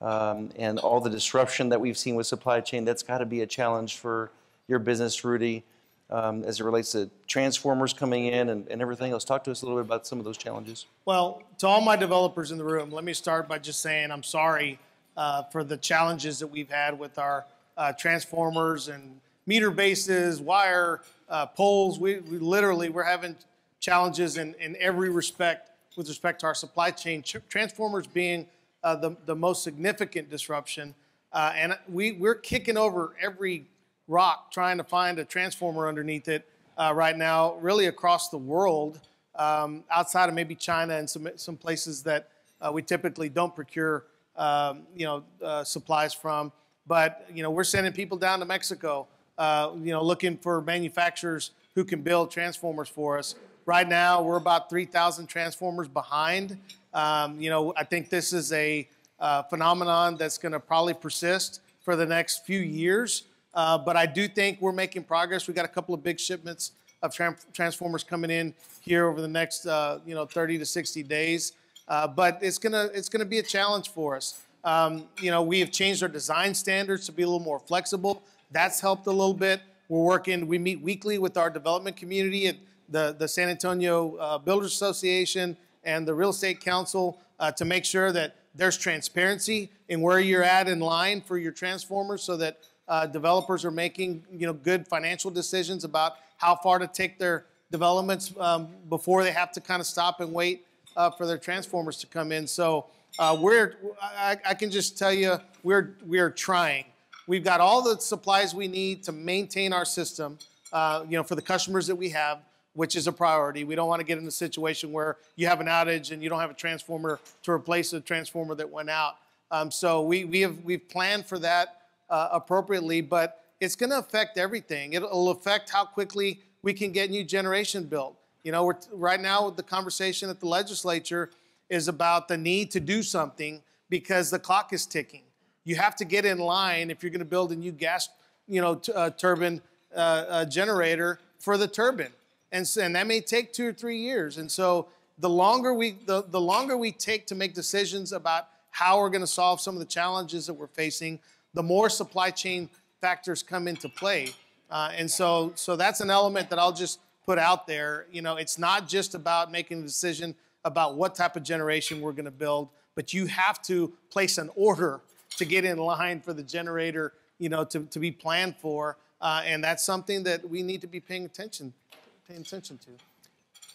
um, and all the disruption that we've seen with supply chain, that's got to be a challenge for your business, Rudy, um, as it relates to transformers coming in and, and everything else. Talk to us a little bit about some of those challenges. Well, to all my developers in the room, let me start by just saying I'm sorry uh, for the challenges that we've had with our uh, transformers and meter bases, wire, uh, poles. We, we literally, we're having challenges in, in every respect with respect to our supply chain, transformers being uh, the, the most significant disruption. Uh, and we, we're kicking over every rock trying to find a transformer underneath it uh, right now, really across the world, um, outside of maybe China and some, some places that uh, we typically don't procure um, you know, uh, supplies from. But you know, we're sending people down to Mexico, uh, you know, looking for manufacturers who can build transformers for us. Right now, we're about three thousand transformers behind. Um, you know, I think this is a uh, phenomenon that's going to probably persist for the next few years. Uh, but I do think we're making progress. We've got a couple of big shipments of tra transformers coming in here over the next, uh, you know, thirty to sixty days. Uh, but it's gonna it's gonna be a challenge for us. Um, you know, we have changed our design standards to be a little more flexible. That's helped a little bit. We're working. We meet weekly with our development community at the, the San Antonio uh, Builders Association and the Real Estate Council uh, to make sure that there's transparency in where you're at in line for your transformers, so that uh, developers are making you know good financial decisions about how far to take their developments um, before they have to kind of stop and wait uh, for their transformers to come in. So uh, we're I, I can just tell you we're we're trying. We've got all the supplies we need to maintain our system, uh, you know, for the customers that we have, which is a priority. We don't want to get in a situation where you have an outage and you don't have a transformer to replace the transformer that went out. Um, so we, we have, we've planned for that uh, appropriately, but it's going to affect everything. It'll affect how quickly we can get new generation built. You know, we're, right now the conversation at the legislature is about the need to do something because the clock is ticking. You have to get in line if you're going to build a new gas, you know, t uh, turbine uh, uh, generator for the turbine. And, and that may take two or three years. And so the longer we the, the longer we take to make decisions about how we're going to solve some of the challenges that we're facing, the more supply chain factors come into play. Uh, and so so that's an element that I'll just put out there. You know, it's not just about making a decision about what type of generation we're going to build, but you have to place an order to get in line for the generator, you know, to, to be planned for. Uh, and that's something that we need to be paying attention to. Paying attention to.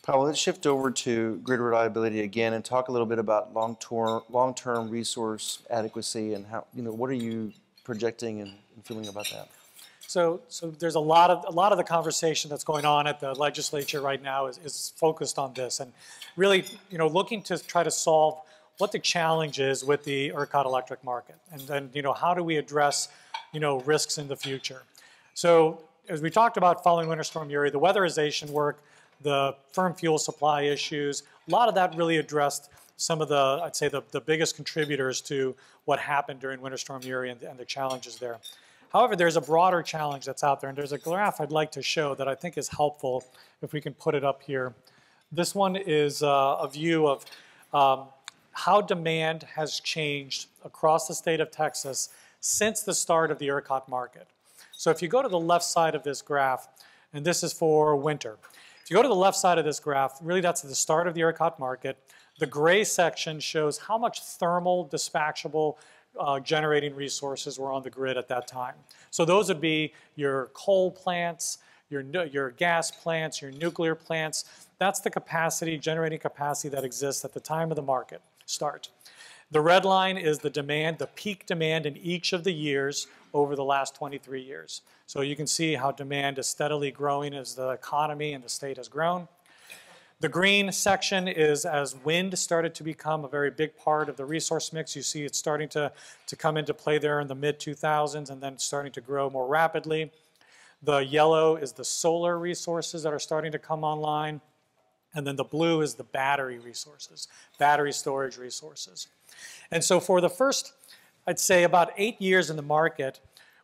Powell, let's shift over to grid reliability again and talk a little bit about long-term long-term resource adequacy and how you know what are you projecting and, and feeling about that? So, so there's a lot of a lot of the conversation that's going on at the legislature right now is, is focused on this and really you know looking to try to solve what the challenge is with the ERCOT electric market and then you know how do we address you know risks in the future. So, as we talked about following Winter Storm Uri, the weatherization work, the firm fuel supply issues, a lot of that really addressed some of the, I'd say, the, the biggest contributors to what happened during Winter Storm Uri and, and the challenges there. However, there's a broader challenge that's out there, and there's a graph I'd like to show that I think is helpful, if we can put it up here. This one is uh, a view of um, how demand has changed across the state of Texas since the start of the ERCOT market. So if you go to the left side of this graph, and this is for winter. If you go to the left side of this graph, really that's the start of the ERCOT market. The gray section shows how much thermal dispatchable uh, generating resources were on the grid at that time. So those would be your coal plants, your, your gas plants, your nuclear plants. That's the capacity, generating capacity that exists at the time of the market start. The red line is the demand, the peak demand in each of the years over the last twenty-three years. So you can see how demand is steadily growing as the economy and the state has grown. The green section is as wind started to become a very big part of the resource mix. You see it's starting to, to come into play there in the mid two thousands and then starting to grow more rapidly. The yellow is the solar resources that are starting to come online. And then the blue is the battery resources, battery storage resources. And so for the first, I'd say about eight years in the market,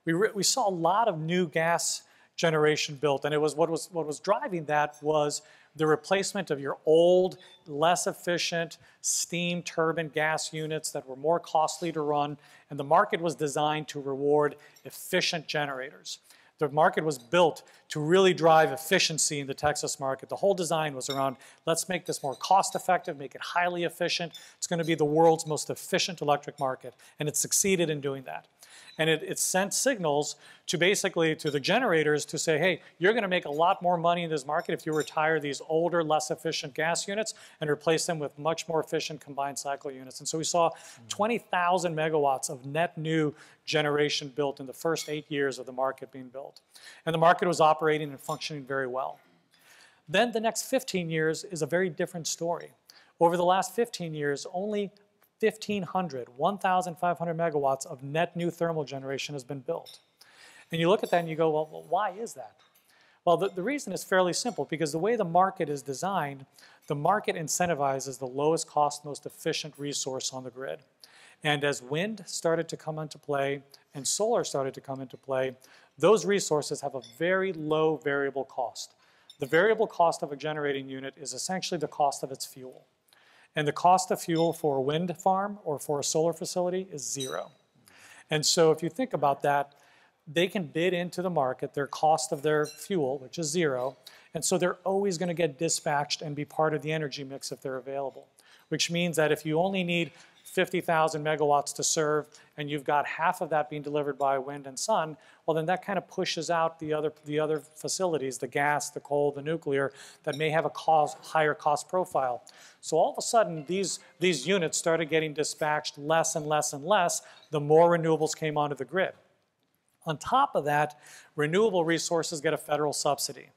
we, we saw a lot of new gas generation built, and it was what was what was driving that was the replacement of your old, less efficient steam turbine gas units that were more costly to run, and the market was designed to reward efficient generators. The market was built to really drive efficiency in the Texas market. The whole design was around, let's make this more cost-effective, make it highly efficient. It's going to be the world's most efficient electric market, and it succeeded in doing that. And it, it sent signals to basically to the generators to say, hey, you're going to make a lot more money in this market if you retire these older, less efficient gas units and replace them with much more efficient combined cycle units. And so we saw twenty thousand megawatts of net new generation built in the first eight years of the market being built. And the market was operating and functioning very well. Then the next fifteen years is a very different story. Over the last fifteen years, only fifteen hundred, fifteen hundred megawatts of net new thermal generation has been built. And you look at that and you go, well, well why is that? Well, the, the reason is fairly simple, because the way the market is designed, the market incentivizes the lowest cost, most efficient resource on the grid. And as wind started to come into play and solar started to come into play, those resources have a very low variable cost. The variable cost of a generating unit is essentially the cost of its fuel. And the cost of fuel for a wind farm or for a solar facility is zero. And so if you think about that, they can bid into the market their cost of their fuel, which is zero, and so they're always going to get dispatched and be part of the energy mix if they're available, which means that if you only need fifty thousand megawatts to serve and you've got half of that being delivered by wind and sun, well then that kind of pushes out the other, the other facilities, the gas, the coal, the nuclear, that may have a cost, higher cost profile. So all of a sudden these, these units started getting dispatched less and less and less the more renewables came onto the grid. On top of that, renewable resources get a federal subsidy.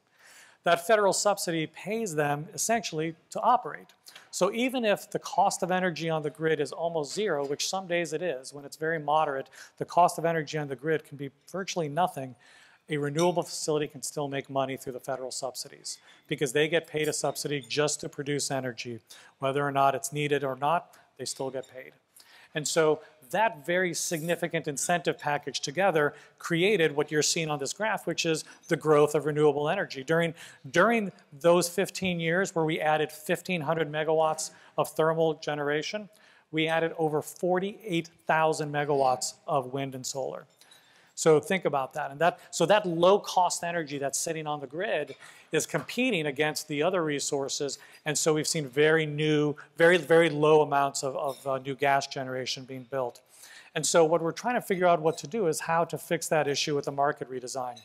That federal subsidy pays them essentially to operate. So even if the cost of energy on the grid is almost zero, which some days it is, when it's very moderate, the cost of energy on the grid can be virtually nothing, a renewable facility can still make money through the federal subsidies because they get paid a subsidy just to produce energy. Whether or not it's needed or not, they still get paid. And so that very significant incentive package together created what you're seeing on this graph, which is the growth of renewable energy. During, during those fifteen years where we added fifteen hundred megawatts of thermal generation, we added over forty-eight thousand megawatts of wind and solar. So think about that. And that, so that low cost energy that's sitting on the grid is competing against the other resources. And so we've seen very new, very, very low amounts of, of uh, new gas generation being built. And so what we're trying to figure out what to do is how to fix that issue with the market redesign.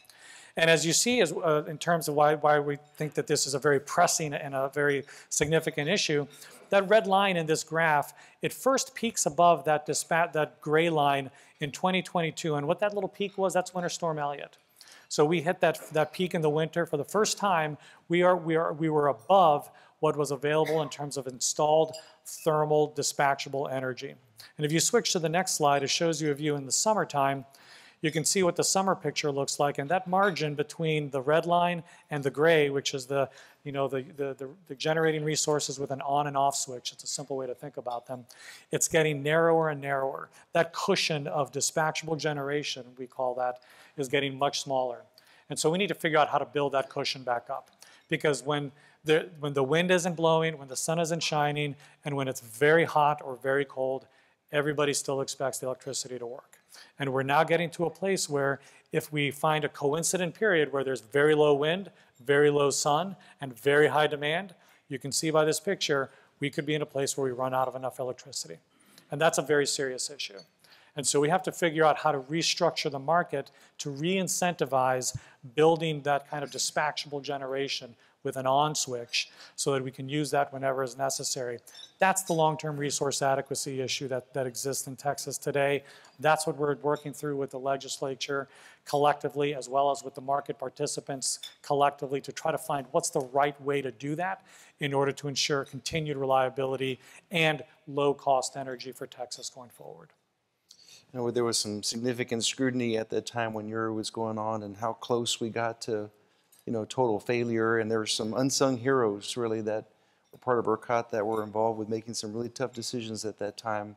And as you see, as, uh, in terms of why, why we think that this is a very pressing and a very significant issue, that red line in this graph, it first peaks above that, that gray line in twenty twenty-two. And what that little peak was, that's Winter Storm Elliott. So we hit that, that peak in the winter. For the first time, we, are, we, are, we were above what was available in terms of installed thermal dispatchable energy. And if you switch to the next slide, it shows you a view in the summertime. You can see what the summer picture looks like, and that margin between the red line and the gray, which is the, you know, the, the, the, the generating resources with an on and off switch, it's a simple way to think about them, it's getting narrower and narrower. That cushion of dispatchable generation, we call that, is getting much smaller. And so we need to figure out how to build that cushion back up, because when the, when the wind isn't blowing, when the sun isn't shining, and when it's very hot or very cold, everybody still expects the electricity to work. And we're now getting to a place where if we find a coincident period where there's very low wind, very low sun, and very high demand, you can see by this picture, we could be in a place where we run out of enough electricity. And that's a very serious issue. And so we have to figure out how to restructure the market to re-incentivize building that kind of dispatchable generation with an on switch so that we can use that whenever is necessary. That's the long-term resource adequacy issue that, that exists in Texas today. That's what we're working through with the legislature collectively, as well as with the market participants collectively, to try to find what's the right way to do that in order to ensure continued reliability and low-cost energy for Texas going forward. You know, there was some significant scrutiny at that time when Uri was going on and how close we got to, you know, total failure. And there were some unsung heroes, really, that were part of ERCOT that were involved with making some really tough decisions at that time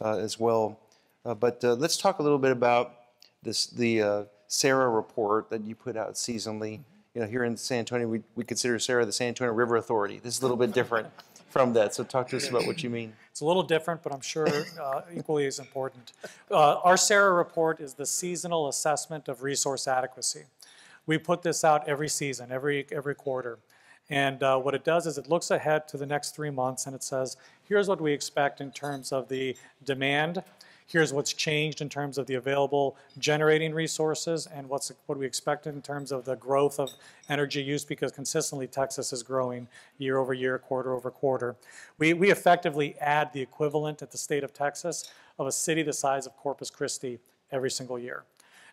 uh, as well. Uh, but uh, let's talk a little bit about this, the uh, SARA report that you put out seasonally. you know, here in San Antonio, we, we consider Sarah the San Antonio River Authority. This is a little bit different from that. So talk to us about what you mean. It's a little different, but I'm sure uh, equally as important. Uh, our Sarah report is the seasonal assessment of resource adequacy. We put this out every season, every, every quarter. And uh, what it does is it looks ahead to the next three months and it says, here's what we expect in terms of the demand. Here's what's changed in terms of the available generating resources and what's what we expect in terms of the growth of energy use, because consistently Texas is growing year over year, quarter over quarter. We, we effectively add the equivalent at the state of Texas of a city the size of Corpus Christi every single year.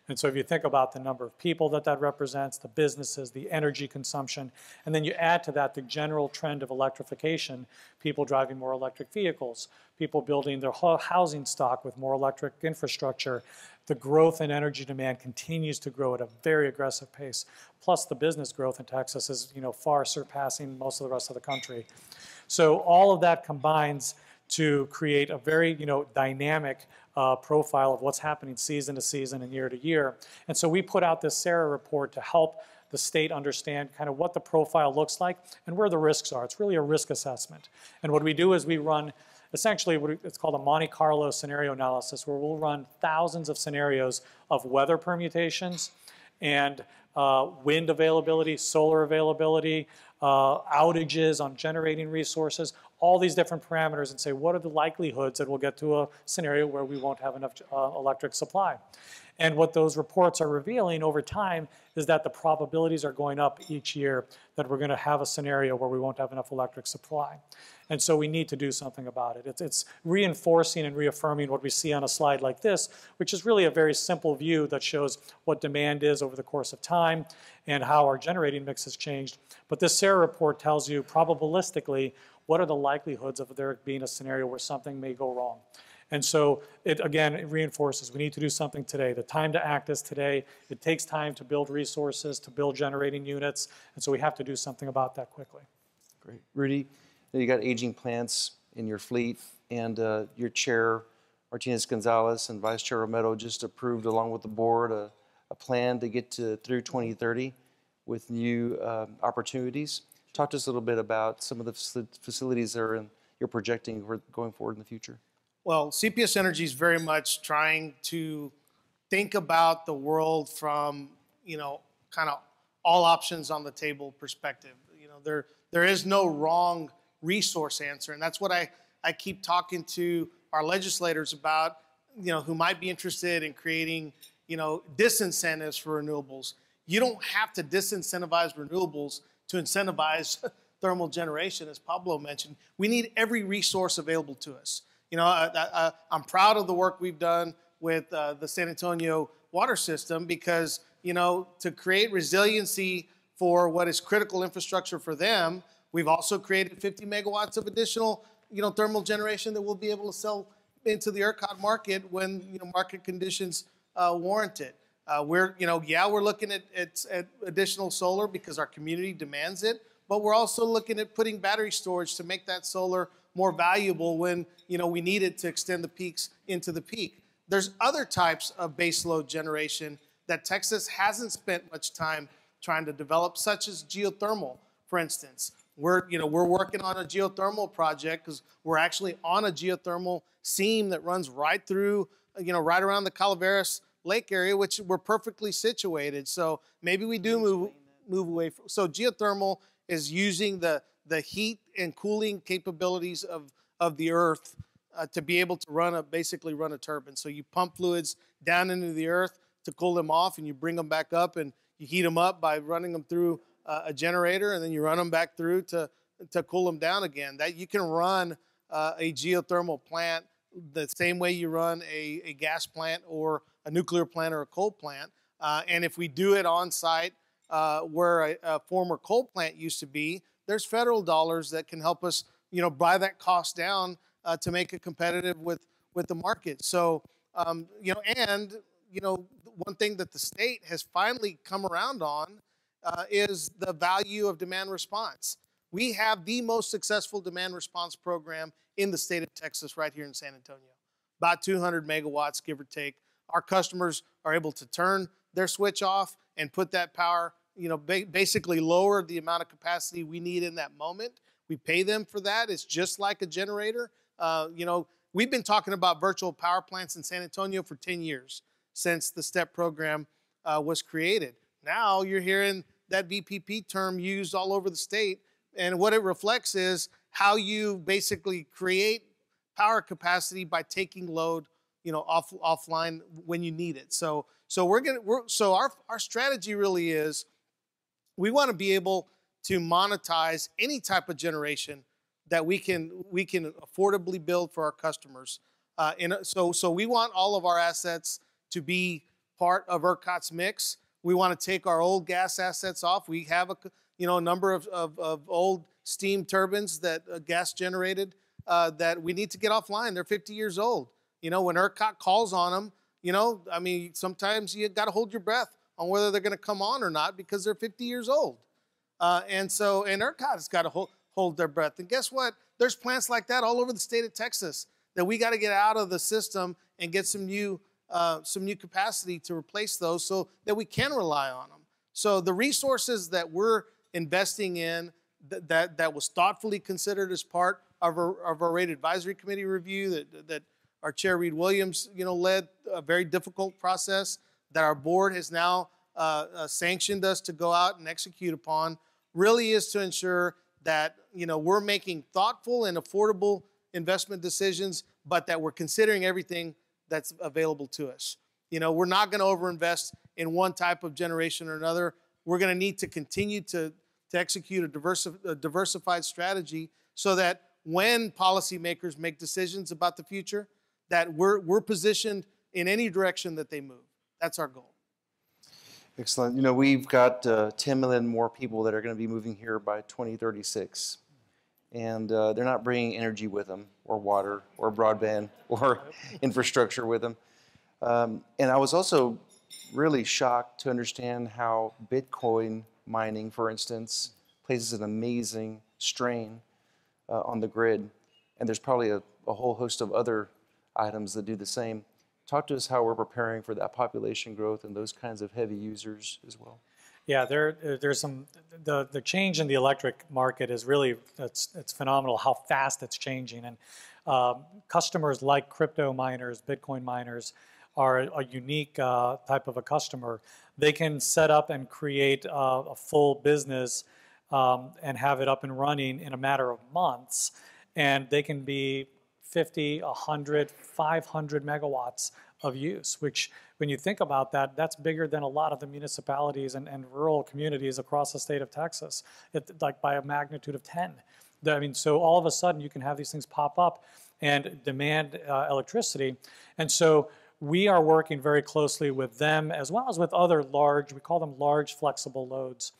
And so if you think about the number of people that that represents, the businesses, the energy consumption, and then you add to that the general trend of electrification, people driving more electric vehicles, people building their housing stock with more electric infrastructure, the growth in energy demand continues to grow at a very aggressive pace, plus the business growth in Texas is, you know, far surpassing most of the rest of the country. So all of that combines to create a very, you know, dynamic Uh, profile of what's happening season to season and year to year. And so we put out this Sarah report to help the state understand kind of what the profile looks like and where the risks are. It's really a risk assessment. And what we do is we run essentially what it's called a Monte Carlo scenario analysis, where we'll run thousands of scenarios of weather permutations and uh, wind availability, solar availability, uh, outages on generating resources, all these different parameters, and say, what are the likelihoods that we'll get to a scenario where we won't have enough uh, electric supply? And what those reports are revealing over time is that the probabilities are going up each year that we're gonna have a scenario where we won't have enough electric supply. And so we need to do something about it. It's, it's reinforcing and reaffirming what we see on a slide like this, which is really a very simple view that shows what demand is over the course of time and how our generating mix has changed. But this Sarah report tells you probabilistically what are the likelihoods of there being a scenario where something may go wrong. And so it, again, it reinforces we need to do something today. The time to act is today. It takes time to build resources, to build generating units, and so we have to do something about that quickly. Great. Rudy, you got aging plants in your fleet, and uh, your chair, Martinez Gonzalez, and Vice Chair Romero just approved, along with the board, a, a plan to get to through twenty thirty with new uh, opportunities. Talk to us a little bit about some of the facilities that are in, you're projecting for going forward in the future. Well, C P S Energy is very much trying to think about the world from, you know, kind of all options on the table perspective. You know, there there is no wrong resource answer, and that's what I, I keep talking to our legislators about, you know, who might be interested in creating, you know, disincentives for renewables. You don't have to disincentivize renewables to incentivize thermal generation, as Pablo mentioned. We need every resource available to us. You know, I, I, I'm proud of the work we've done with uh, the San Antonio Water System, because, you know, to create resiliency for what is critical infrastructure for them, we've also created fifty megawatts of additional, you know, thermal generation that we'll be able to sell into the ERCOT market when, you know, market conditions uh, warrant it. Uh, we're, you know, yeah, we're looking at, at, at additional solar because our community demands it, but we're also looking at putting battery storage to make that solar more valuable when, you know, we need it to extend the peaks into the peak. There's other types of baseload generation that Texas hasn't spent much time trying to develop, such as geothermal, for instance. We're, you know, we're working on a geothermal project because we're actually on a geothermal seam that runs right through, you know, right around the Calaveras Lake area, which we're perfectly situated. So maybe we do move move away from. So geothermal is using the the heat and cooling capabilities of of the earth uh, to be able to run a basically run a turbine. So you pump fluids down into the earth to cool them off, and you bring them back up, and you heat them up by running them through uh, a generator, and then you run them back through to to cool them down again. That you can run uh, a geothermal plant the same way you run a, a gas plant or a nuclear plant or a coal plant. Uh, and if we do it on site uh, where a, a former coal plant used to be, there's federal dollars that can help us, you know, buy that cost down uh, to make it competitive with, with the market. So, um, you know, and, you know, one thing that the state has finally come around on uh, is the value of demand response. We have the most successful demand response program in the state of Texas right here in San Antonio. About two hundred megawatts, give or take. Our customers are able to turn their switch off and put that power you know, ba basically lowered the amount of capacity we need in that moment. We pay them for that. It's just like a generator. Uh, you know, we've been talking about virtual power plants in San Antonio for ten years since the STEP program uh, was created. Now you're hearing that V P P term used all over the state, and what it reflects is how you basically create power capacity by taking load, you know, off offline when you need it. So, so we're gonna, we're, so our our strategy really is, we want to be able to monetize any type of generation that we can we can affordably build for our customers. Uh, and so, so we want all of our assets to be part of ERCOT's mix. We want to take our old gas assets off. We have a you know a number of of, of old steam turbines that uh, gas generated uh, that we need to get offline. They're fifty years old. You know, when ERCOT calls on them, you know, I mean, sometimes you got to hold your breath on whether they're going to come on or not because they're fifty years old. Uh, and so, and ERCOT has got to hold, hold their breath. And guess what? There's plants like that all over the state of Texas that we got to get out of the system and get some new, uh, some new capacity to replace those so that we can rely on them. So the resources that we're investing in th that, that was thoughtfully considered as part of our, of our rate advisory committee review that, that our chair, Reed Williams, you know, led a very difficult process that our board has now uh, uh, sanctioned us to go out and execute upon, really is to ensure that, you know, we're making thoughtful and affordable investment decisions, but that we're considering everything that's available to us. You know, we're not going to overinvest in one type of generation or another. We're going to need to continue to, to execute a, diversi a diversified strategy so that when policymakers make decisions about the future, that we're, we're positioned in any direction that they move. That's our goal. Excellent. You know, we've got uh, ten million more people that are going to be moving here by twenty thirty-six. And uh, they're not bringing energy with them, or water, or broadband, or infrastructure with them. Um, and I was also really shocked to understand how Bitcoin mining, for instance, places an amazing strain uh, on the grid. And there's probably a, a whole host of other items that do the same. Talk to us how we're preparing for that population growth and those kinds of heavy users as well. Yeah, there, there's some, the, the change in the electric market is really, it's, it's phenomenal how fast it's changing. And um, customers like crypto miners, Bitcoin miners, are a, a unique uh, type of a customer. They can set up and create a, a full business um, and have it up and running in a matter of months. And they can be fifty, one hundred, five hundred megawatts of use, which when you think about that, that's bigger than a lot of the municipalities and, and rural communities across the state of Texas, it, like by a magnitude of ten. I mean, so all of a sudden you can have these things pop up and demand uh, electricity. And so we are working very closely with them as well as with other large, we call them large flexible loads,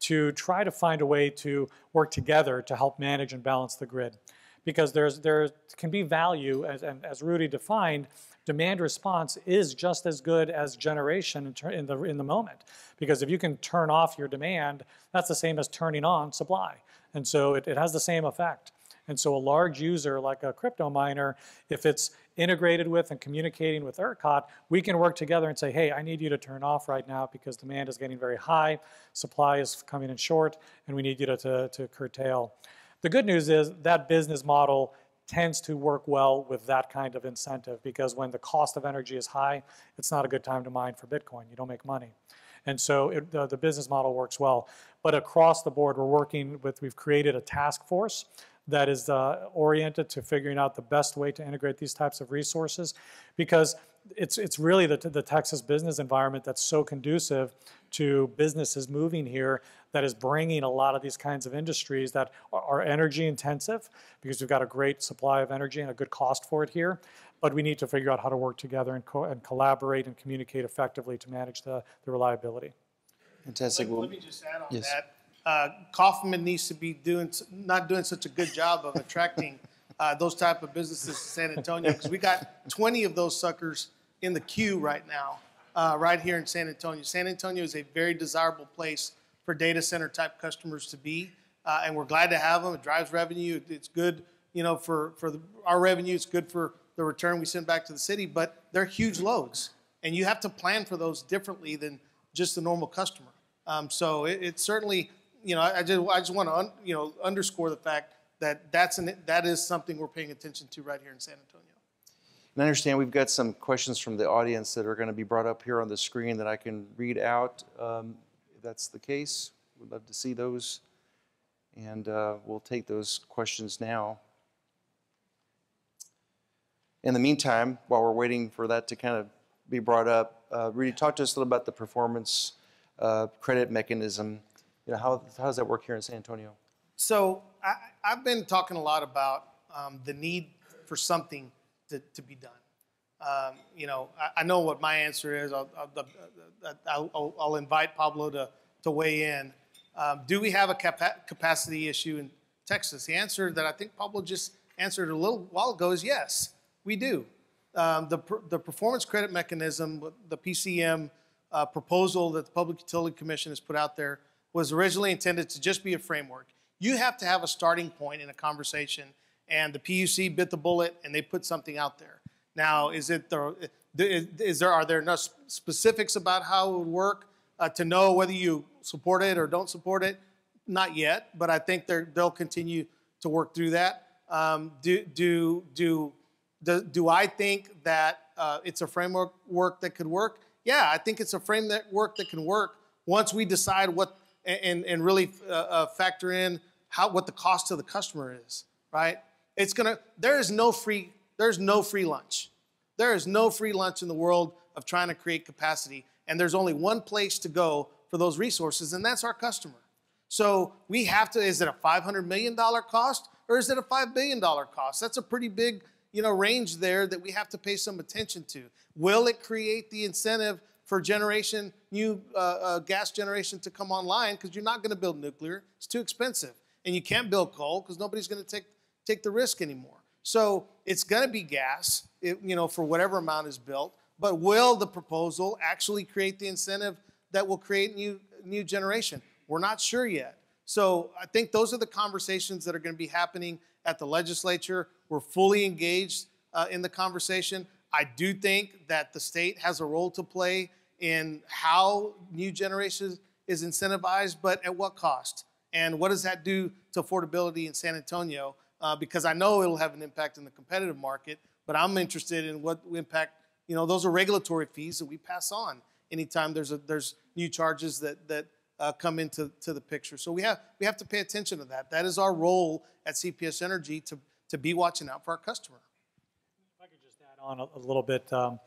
to try to find a way to work together to help manage and balance the grid. Because there's, there can be value, as, and as Rudy defined, demand response is just as good as generation in the, in the moment. Because if you can turn off your demand, that's the same as turning on supply. And so it, it has the same effect. And so a large user like a crypto miner, if it's integrated with and communicating with ERCOT, we can work together and say, hey, I need you to turn off right now because demand is getting very high, supply is coming in short, and we need you to, to, to curtail. The good news is that business model tends to work well with that kind of incentive, because when the cost of energy is high, it's not a good time to mine for Bitcoin. You don't make money. And so it, the, the business model works well. But across the board, we're working with, we've created a task force that is uh, oriented to figuring out the best way to integrate these types of resources, because it's, it's really the, the Texas business environment that's so conducive to businesses moving here that is bringing a lot of these kinds of industries that are, are energy intensive, because we've got a great supply of energy and a good cost for it here. But we need to figure out how to work together and, co and collaborate and communicate effectively to manage the, the reliability. Fantastic. Let, let me just add on yes. that. Uh, Kaufman needs to be doing not doing such a good job of attracting uh, those type of businesses to San Antonio, because we got twenty of those suckers in the queue right now, uh, right here in San Antonio. San Antonio is a very desirable place for data center type customers to be, uh, and we're glad to have them. It drives revenue. It's good, you know, for for the, our revenue. It's good for the return we send back to the city. But they're huge loads, and you have to plan for those differently than just the normal customer. Um, so it, it certainly, you know, I just I just want to un, you know underscore the fact that that's an that is something we're paying attention to right here in San Antonio. And I understand we've got some questions from the audience that are going to be brought up here on the screen that I can read out. Um, if that's the case, we'd love to see those, and uh, we'll take those questions now. In the meantime, while we're waiting for that to kind of be brought up, uh, Rudy, talk to us a little about the performance uh, credit mechanism. You know, how, how does that work here in San Antonio? So I, I've been talking a lot about um, the need for something to, to be done. Um, you know, I, I know what my answer is. I'll, I'll, I'll, I'll invite Pablo to, to weigh in. Um, do we have a capa- capacity issue in Texas? The answer that I think Pablo just answered a little while ago is yes. We do. Um, the, the performance credit mechanism, the P C M uh, proposal that the Public Utility Commission has put out there, was originally intended to just be a framework. You have to have a starting point in a conversation, and the P U C bit the bullet and they put something out there. Now, is it the, is there, are there enough specifics about how it would work uh, to know whether you support it or don't support it? Not yet, but I think they'll continue to work through that. Um, do do do. Do, do I think that uh, it's a framework work that could work? Yeah, I think it's a framework that can work once we decide what and, and really uh, uh, factor in how what the cost to the customer is, right? It's gonna. There is no free. There's no free lunch. There is no free lunch in the world of trying to create capacity, and there's only one place to go for those resources, and that's our customer. So we have to. Is it a five hundred million dollar cost or is it a five billion dollar cost? That's a pretty big, you know, range there that we have to pay some attention to. Will it create the incentive for generation, new uh, uh, gas generation to come online? Because you're not going to build nuclear. It's too expensive. And you can't build coal because nobody's going to take, take the risk anymore. So it's going to be gas, it, you know, for whatever amount is built. But will the proposal actually create the incentive that will create new, new generation? We're not sure yet. So I think those are the conversations that are going to be happening at the legislature. We're fully engaged uh, in the conversation. I do think that the state has a role to play in how new generation is incentivized, but at what cost? And what does that do to affordability in San Antonio? Uh, because I know it'll have an impact in the competitive market, but I'm interested in what impact, you know, those are regulatory fees that we pass on anytime there's, a, there's new charges that, that uh, come into to the picture. So we have, we have to pay attention to that. That is our role at C P S Energy, to to be watching out for our customer. If I could just add on a, a little bit um,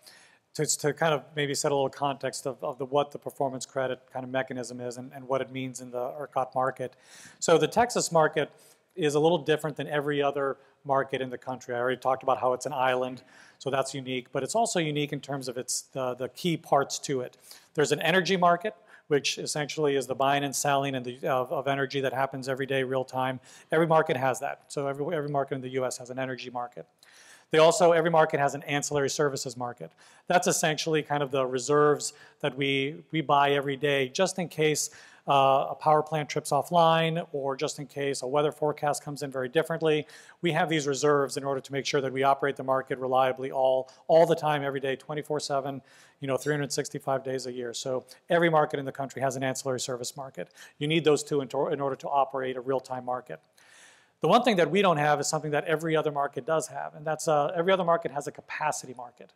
to, to kind of maybe set a little context of, of the, what the performance credit kind of mechanism is and, and what it means in the ERCOT market. So the Texas market is a little different than every other market in the country. I already talked about how it's an island, so that's unique, but it's also unique in terms of its the, the key parts to it. There's an energy market, which essentially is the buying and selling and the, of, of energy that happens every day, real time. Every market has that. So every, every market in the U S has an energy market. They also, every market has an ancillary services market. That's essentially kind of the reserves that we, we buy every day, just in case uh, a power plant trips offline, or just in case a weather forecast comes in very differently. We have these reserves in order to make sure that we operate the market reliably all, all the time, every day, twenty-four seven. You know, three hundred sixty-five days a year. So every market in the country has an ancillary service market. You need those two in, in order to operate a real-time market. The one thing that we don't have is something that every other market does have, and that's uh, every other market has a capacity market.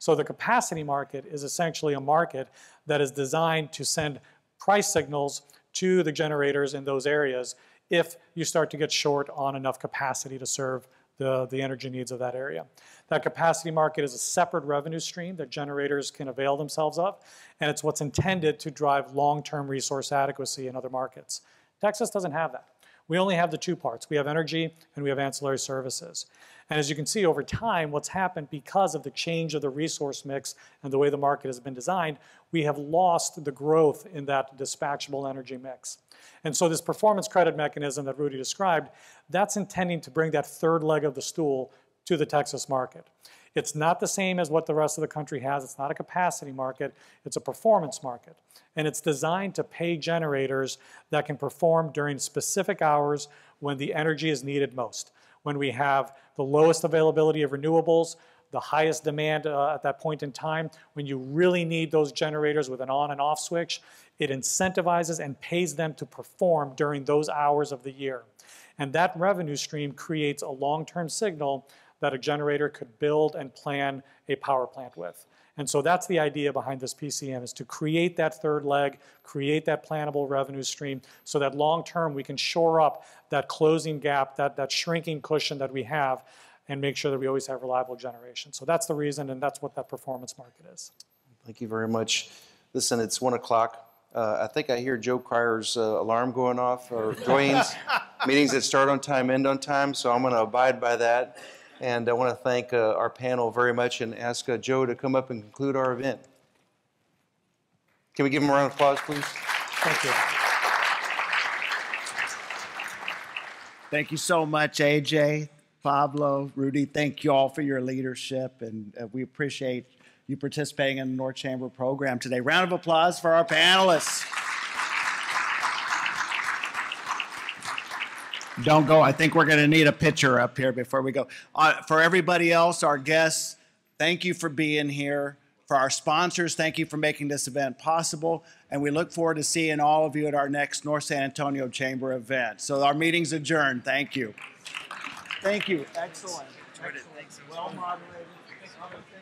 So the capacity market is essentially a market that is designed to send price signals to the generators in those areas if you start to get short on enough capacity to serve The, the energy needs of that area. That capacity market is a separate revenue stream that generators can avail themselves of, and it's what's intended to drive long-term resource adequacy in other markets. Texas doesn't have that. We only have the two parts. We have energy and we have ancillary services. And as you can see over time, what's happened because of the change of the resource mix and the way the market has been designed, we have lost the growth in that dispatchable energy mix. And so this performance credit mechanism that Rudy described, that's intending to bring that third leg of the stool to the Texas market. It's not the same as what the rest of the country has. It's not a capacity market. It's a performance market. And it's designed to pay generators that can perform during specific hours when the energy is needed most, when we have the lowest availability of renewables, the highest demand uh, at that point in time, when you really need those generators with an on and off switch, it incentivizes and pays them to perform during those hours of the year. And that revenue stream creates a long-term signal that a generator could build and plan a power plant with. And so that's the idea behind this P C M, is to create that third leg, create that plannable revenue stream, so that long-term we can shore up that closing gap, that, that shrinking cushion that we have, and make sure that we always have reliable generation. So that's the reason, and that's what that performance market is. Thank you very much. Listen, it's one o'clock. Uh, I think I hear Joe Crier's uh, alarm going off, or Dwayne's. Meetings that start on time, end on time, so I'm going to abide by that. And I want to thank uh, our panel very much and ask uh, Joe to come up and conclude our event. Can we give him a round of applause, please? Thank you. Thank you so much, A J, Pablo, Rudy. Thank you all for your leadership, and uh, we appreciate you participating in the North Chamber program today. Round of applause for our panelists. Don't go. I think we're going to need a picture up here before we go. Uh, for everybody else, our guests, thank you for being here. For our sponsors, thank you for making this event possible. And we look forward to seeing all of you at our next North San Antonio Chamber event. So our meeting's adjourned. Thank you. Thank you. Excellent. Excellent. Well moderated.